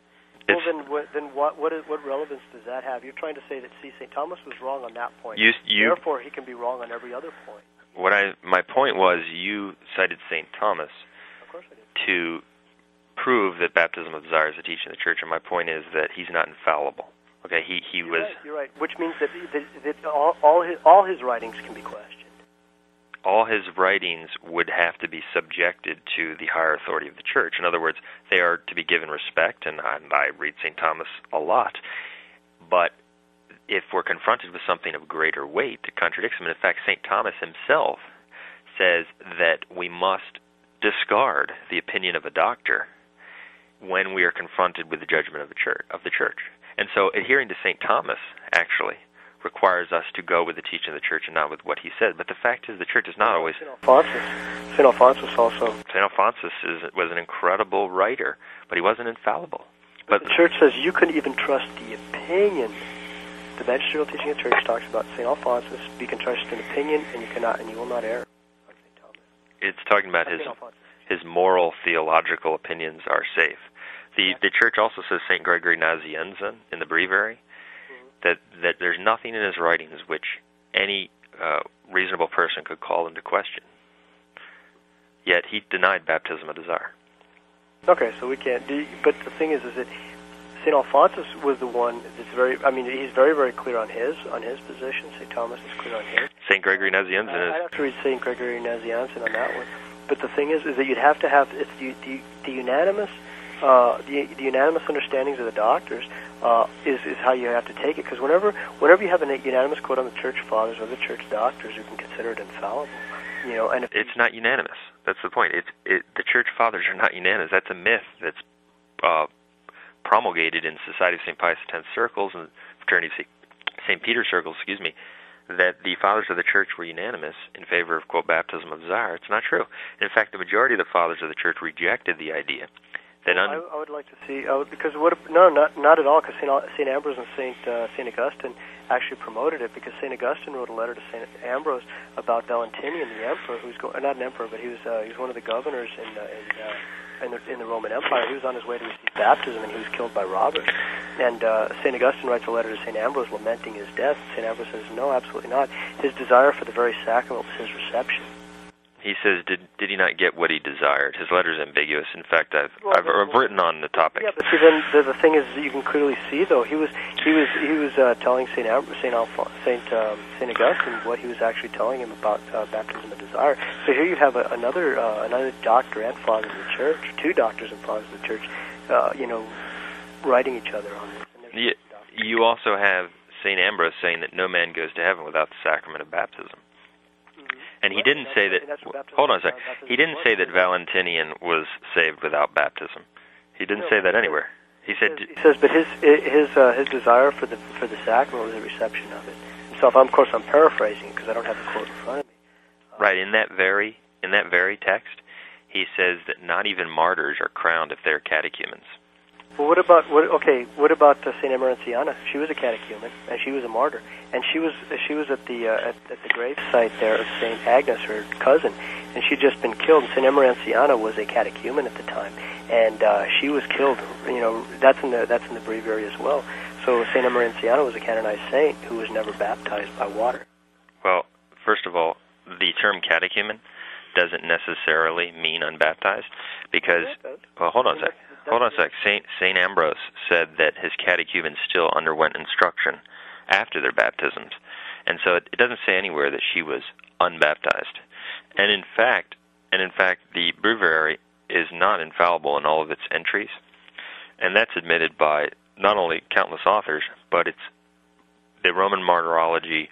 What relevance does that have? You're trying to say that St. Thomas was wrong on that point. Therefore, he can be wrong on every other point. My point was, you cited St. Thomas to prove that baptism of desire is a teaching of the Church, and my point is that he's not infallible. Okay, You're right, which means that all his writings can be questioned. All his writings would have to be subjected to the higher authority of the Church. In other words, they are to be given respect, and I read St. Thomas a lot. But if we're confronted with something of greater weight that contradicts him, and in fact St. Thomas himself says that we must discard the opinion of a doctor when we are confronted with the judgment of the church. And so adhering to St. Thomas actually requires us to go with the teaching of the church and not with what he said. But the fact is the church is not always... St. Alphonsus was an incredible writer, but he wasn't infallible. But the church says you couldn't even trust the opinion. The magisterial teaching of the church talks about St. Alphonsus. You can trust an opinion and you will not err. It's talking about his moral theological opinions are safe. The church also says St. Gregory Nazianzen in the Breviary, that there's nothing in his writings which any reasonable person could call into question. Yet he denied baptism of desire. Okay, so we can't. But the thing is that St. Alphonsus was the one that's very. I mean, he's very, very clear on his position. St. Thomas is clear on his. St. Gregory Nazianzen. I'd have to read St. Gregory Nazianzen on that one. But the thing is that you'd have to have it's the unanimous. The unanimous understandings of the doctors is how you have to take it, because whenever you have a unanimous quote on the church fathers or the church doctors, you can consider it infallible. You know, and it's not unanimous. That's the point. The church fathers are not unanimous. That's a myth that's promulgated in Society of St. Pius X circles and Fraternity of St. Peter circles. That the fathers of the church were unanimous in favor of quote baptism of desire. It's not true. In fact, the majority of the fathers of the church rejected the idea. I would like to see because not at all, because St. Ambrose and St. Augustine actually promoted it, because St. Augustine wrote a letter to St. Ambrose about Valentinian, the emperor, who's not an emperor, but he was one of the governors in the Roman Empire. He was on his way to receive baptism and he was killed by robbers. And St. Augustine writes a letter to St. Ambrose lamenting his death. St. Ambrose says, "No, absolutely not. His desire for the very sacrament was his reception." He says, "Did he not get what he desired?" His letter is ambiguous. In fact, I've written on the topic. Yeah, but see, then the thing is, you can clearly see though he was telling Saint Augustine what he was actually telling him about baptism of desire. So here you have another doctor and father of the church, two doctors and fathers of the church, writing each other on it. Yeah, you also have Saint Ambrose saying that no man goes to heaven without the sacrament of baptism. And he didn't say that. Hold on a sec. He didn't say that Valentinian was saved without baptism. He didn't say that anywhere. He said. He says, but his desire for the sacrament was the reception of it. So, of course, I'm paraphrasing because I don't have the quote in front of me. Right in that very text, he says that not even martyrs are crowned if they're catechumens. Well, what about St. Emerentiana? She was a catechumen, and she was a martyr, and she was at the gravesite there of St. Agnes, her cousin, and she'd just been killed. St. Emerentiana was a catechumen at the time, and she was killed. You know, that's in the breviary as well. So St. Emerentiana was a canonized saint who was never baptized by water. Well, first of all, the term catechumen doesn't necessarily mean unbaptized, because hold on a sec. Saint Ambrose said that his catechumens still underwent instruction after their baptisms, and so it doesn't say anywhere that she was unbaptized. And in fact, the breviary is not infallible in all of its entries, and that's admitted by not only countless authors, but it's the Roman Martyrology,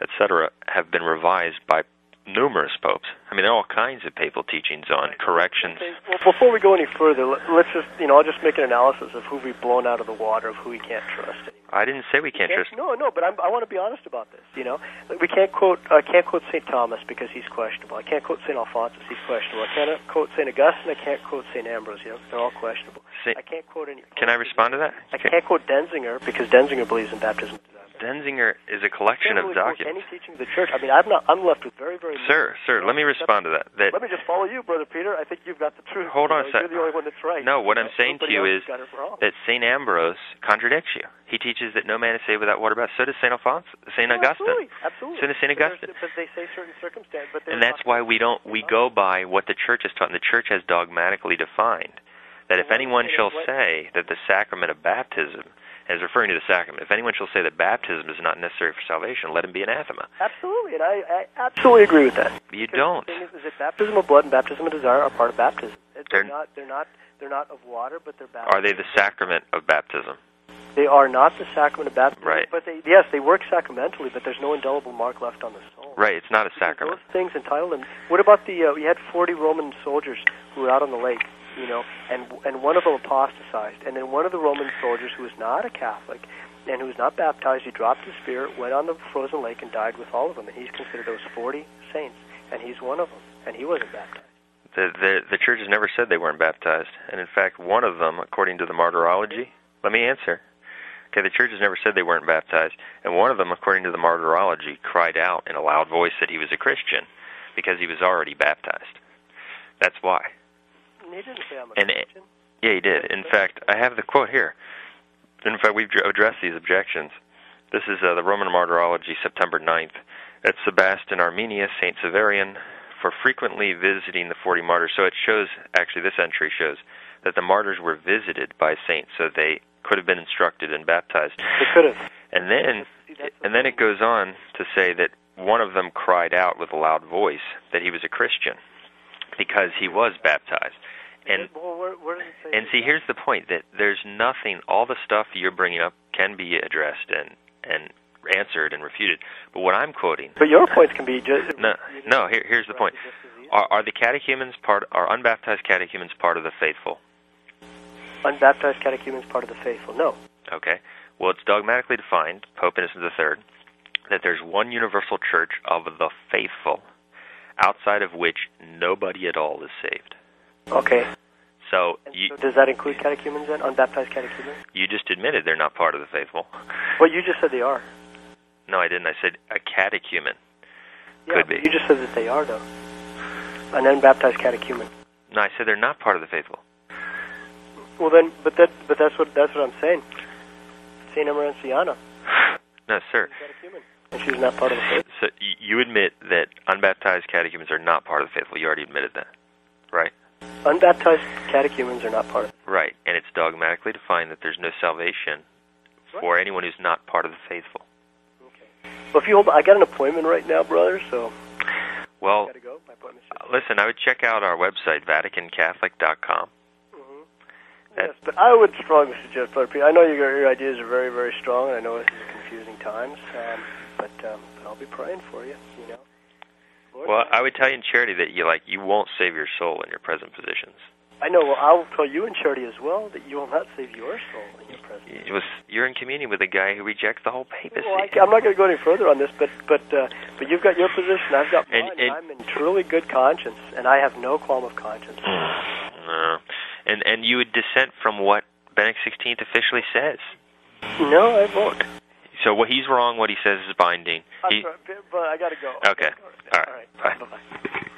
etc., have been revised by numerous popes. I mean, there are all kinds of papal teachings on corrections. Well, before we go any further, let's I'll just make an analysis of who we've blown out of the water, of who we can't trust anymore. I didn't say we can't trust. No, but I want to be honest about this. You know, we can't quote St. Thomas because he's questionable. I can't quote St. Alphonsus, he's questionable. I can't quote St. Augustine. I can't quote St. Ambrose. You know, they're all questionable. I can't quote any. Can I respond to that? I can't quote Denzinger because Denzinger believes in baptism. Denzinger is a collection of documents. Any teaching of the church. I mean, I'm left with very, very. Sir, let me respond to that. Let me just follow you, Brother Peter. I think you've got the truth. Hold on a second. You're the only one that's right. No, what I'm saying to you is that St. Ambrose contradicts you. He teaches that no man is saved without water baptism. So does St. Alphonsus, St. Augustine. Absolutely. So does St. Augustine. But they say certain circumstances. And that's why we go by what the church has taught. And the church has dogmatically defined that if anyone shall say that the sacrament of baptism is referring to the sacrament. If anyone shall say that baptism is not necessary for salvation, let him be anathema. Absolutely, and I absolutely agree with that. You don't. The thing is that baptism of blood and baptism of desire are part of baptism. They're not of water, but they're baptism. Are they the sacrament of baptism? They are not the sacrament of baptism. Right. But they work sacramentally, but there's no indelible mark left on the soul. Right, it's not a sacrament. Those things entitle them. What about the, we had 40 Roman soldiers who were out on the lake, you know, and one of them apostatized. And then one of the Roman soldiers, who was not a Catholic and who was not baptized, he dropped his spear, went on the frozen lake, and died with all of them. And he's considered those 40 saints, and he's one of them, and he wasn't baptized. The church has never said they weren't baptized. And in fact, one of them, according to the Martyrology, let me answer. Okay, the church has never said they weren't baptized. And one of them, according to the Martyrology, cried out in a loud voice that he was a Christian because he was already baptized. That's why. And he didn't say I'm a Christian. Yeah, he did. In fact, I have the quote here. In fact, we've addressed these objections. This is the Roman Martyrology, September 9th. At Sebastian, Armenia, St. Severian, for frequently visiting the 40 martyrs. So it shows, actually this entry shows, that the martyrs were visited by saints, so they could have been instructed and baptized. They could have. And then, it goes on to say that one of them cried out with a loud voice that he was a Christian because he was baptized. And well, where does it say and see, that? Here's the point, that there's nothing, all the stuff you're bringing up can be addressed and answered and refuted. But what I'm quoting... But your points can be just... No, here's the point. Are the catechumens part... Are unbaptized catechumens part of the faithful? Unbaptized catechumens part of the faithful? No. Okay. Well, it's dogmatically defined, Pope Innocent III, that there's one universal church of the faithful, outside of which nobody at all is saved. Okay. So does that include catechumens then? Unbaptized catechumens? You just admitted they're not part of the faithful. Well, you just said they are. No, I didn't. I said a catechumen could be. You just said that they are, though. An unbaptized catechumen. No, I said they're not part of the faithful. Well, then, but that's what I'm saying. St. Emerentiana. No, sir. And she's not part of the faithful. So you admit that unbaptized catechumens are not part of the faithful. You already admitted that, right? Unbaptized catechumens are not part of it. Right, and it's dogmatically defined that there's no salvation for anyone who's not part of the faithful. Okay. Well, if you hold, I got an appointment right now, brother, so... Well, I gotta go. My appointment's listen, I would check out our website, vaticancatholic.com. Mm-hmm. Yes, but I would strongly suggest, Brother Peter, I know your ideas are very, very strong, and I know this is confusing times, but I'll be praying for you, you know. Well, I would tell you in charity that you won't save your soul in your present positions. I know. Well, I will tell you in charity as well that you will not save your soul in your present positions. You're in communion with a guy who rejects the whole papacy. Well, I'm not going to go any further on this, but you've got your position, I've got mine, and I'm in truly good conscience, and I have no qualm of conscience. No. And you would dissent from what Benedict XVI officially says. No, I won't. So what he's wrong, what he says is binding. I'm sorry, but I got to go. Okay. All right. Bye. Bye-bye.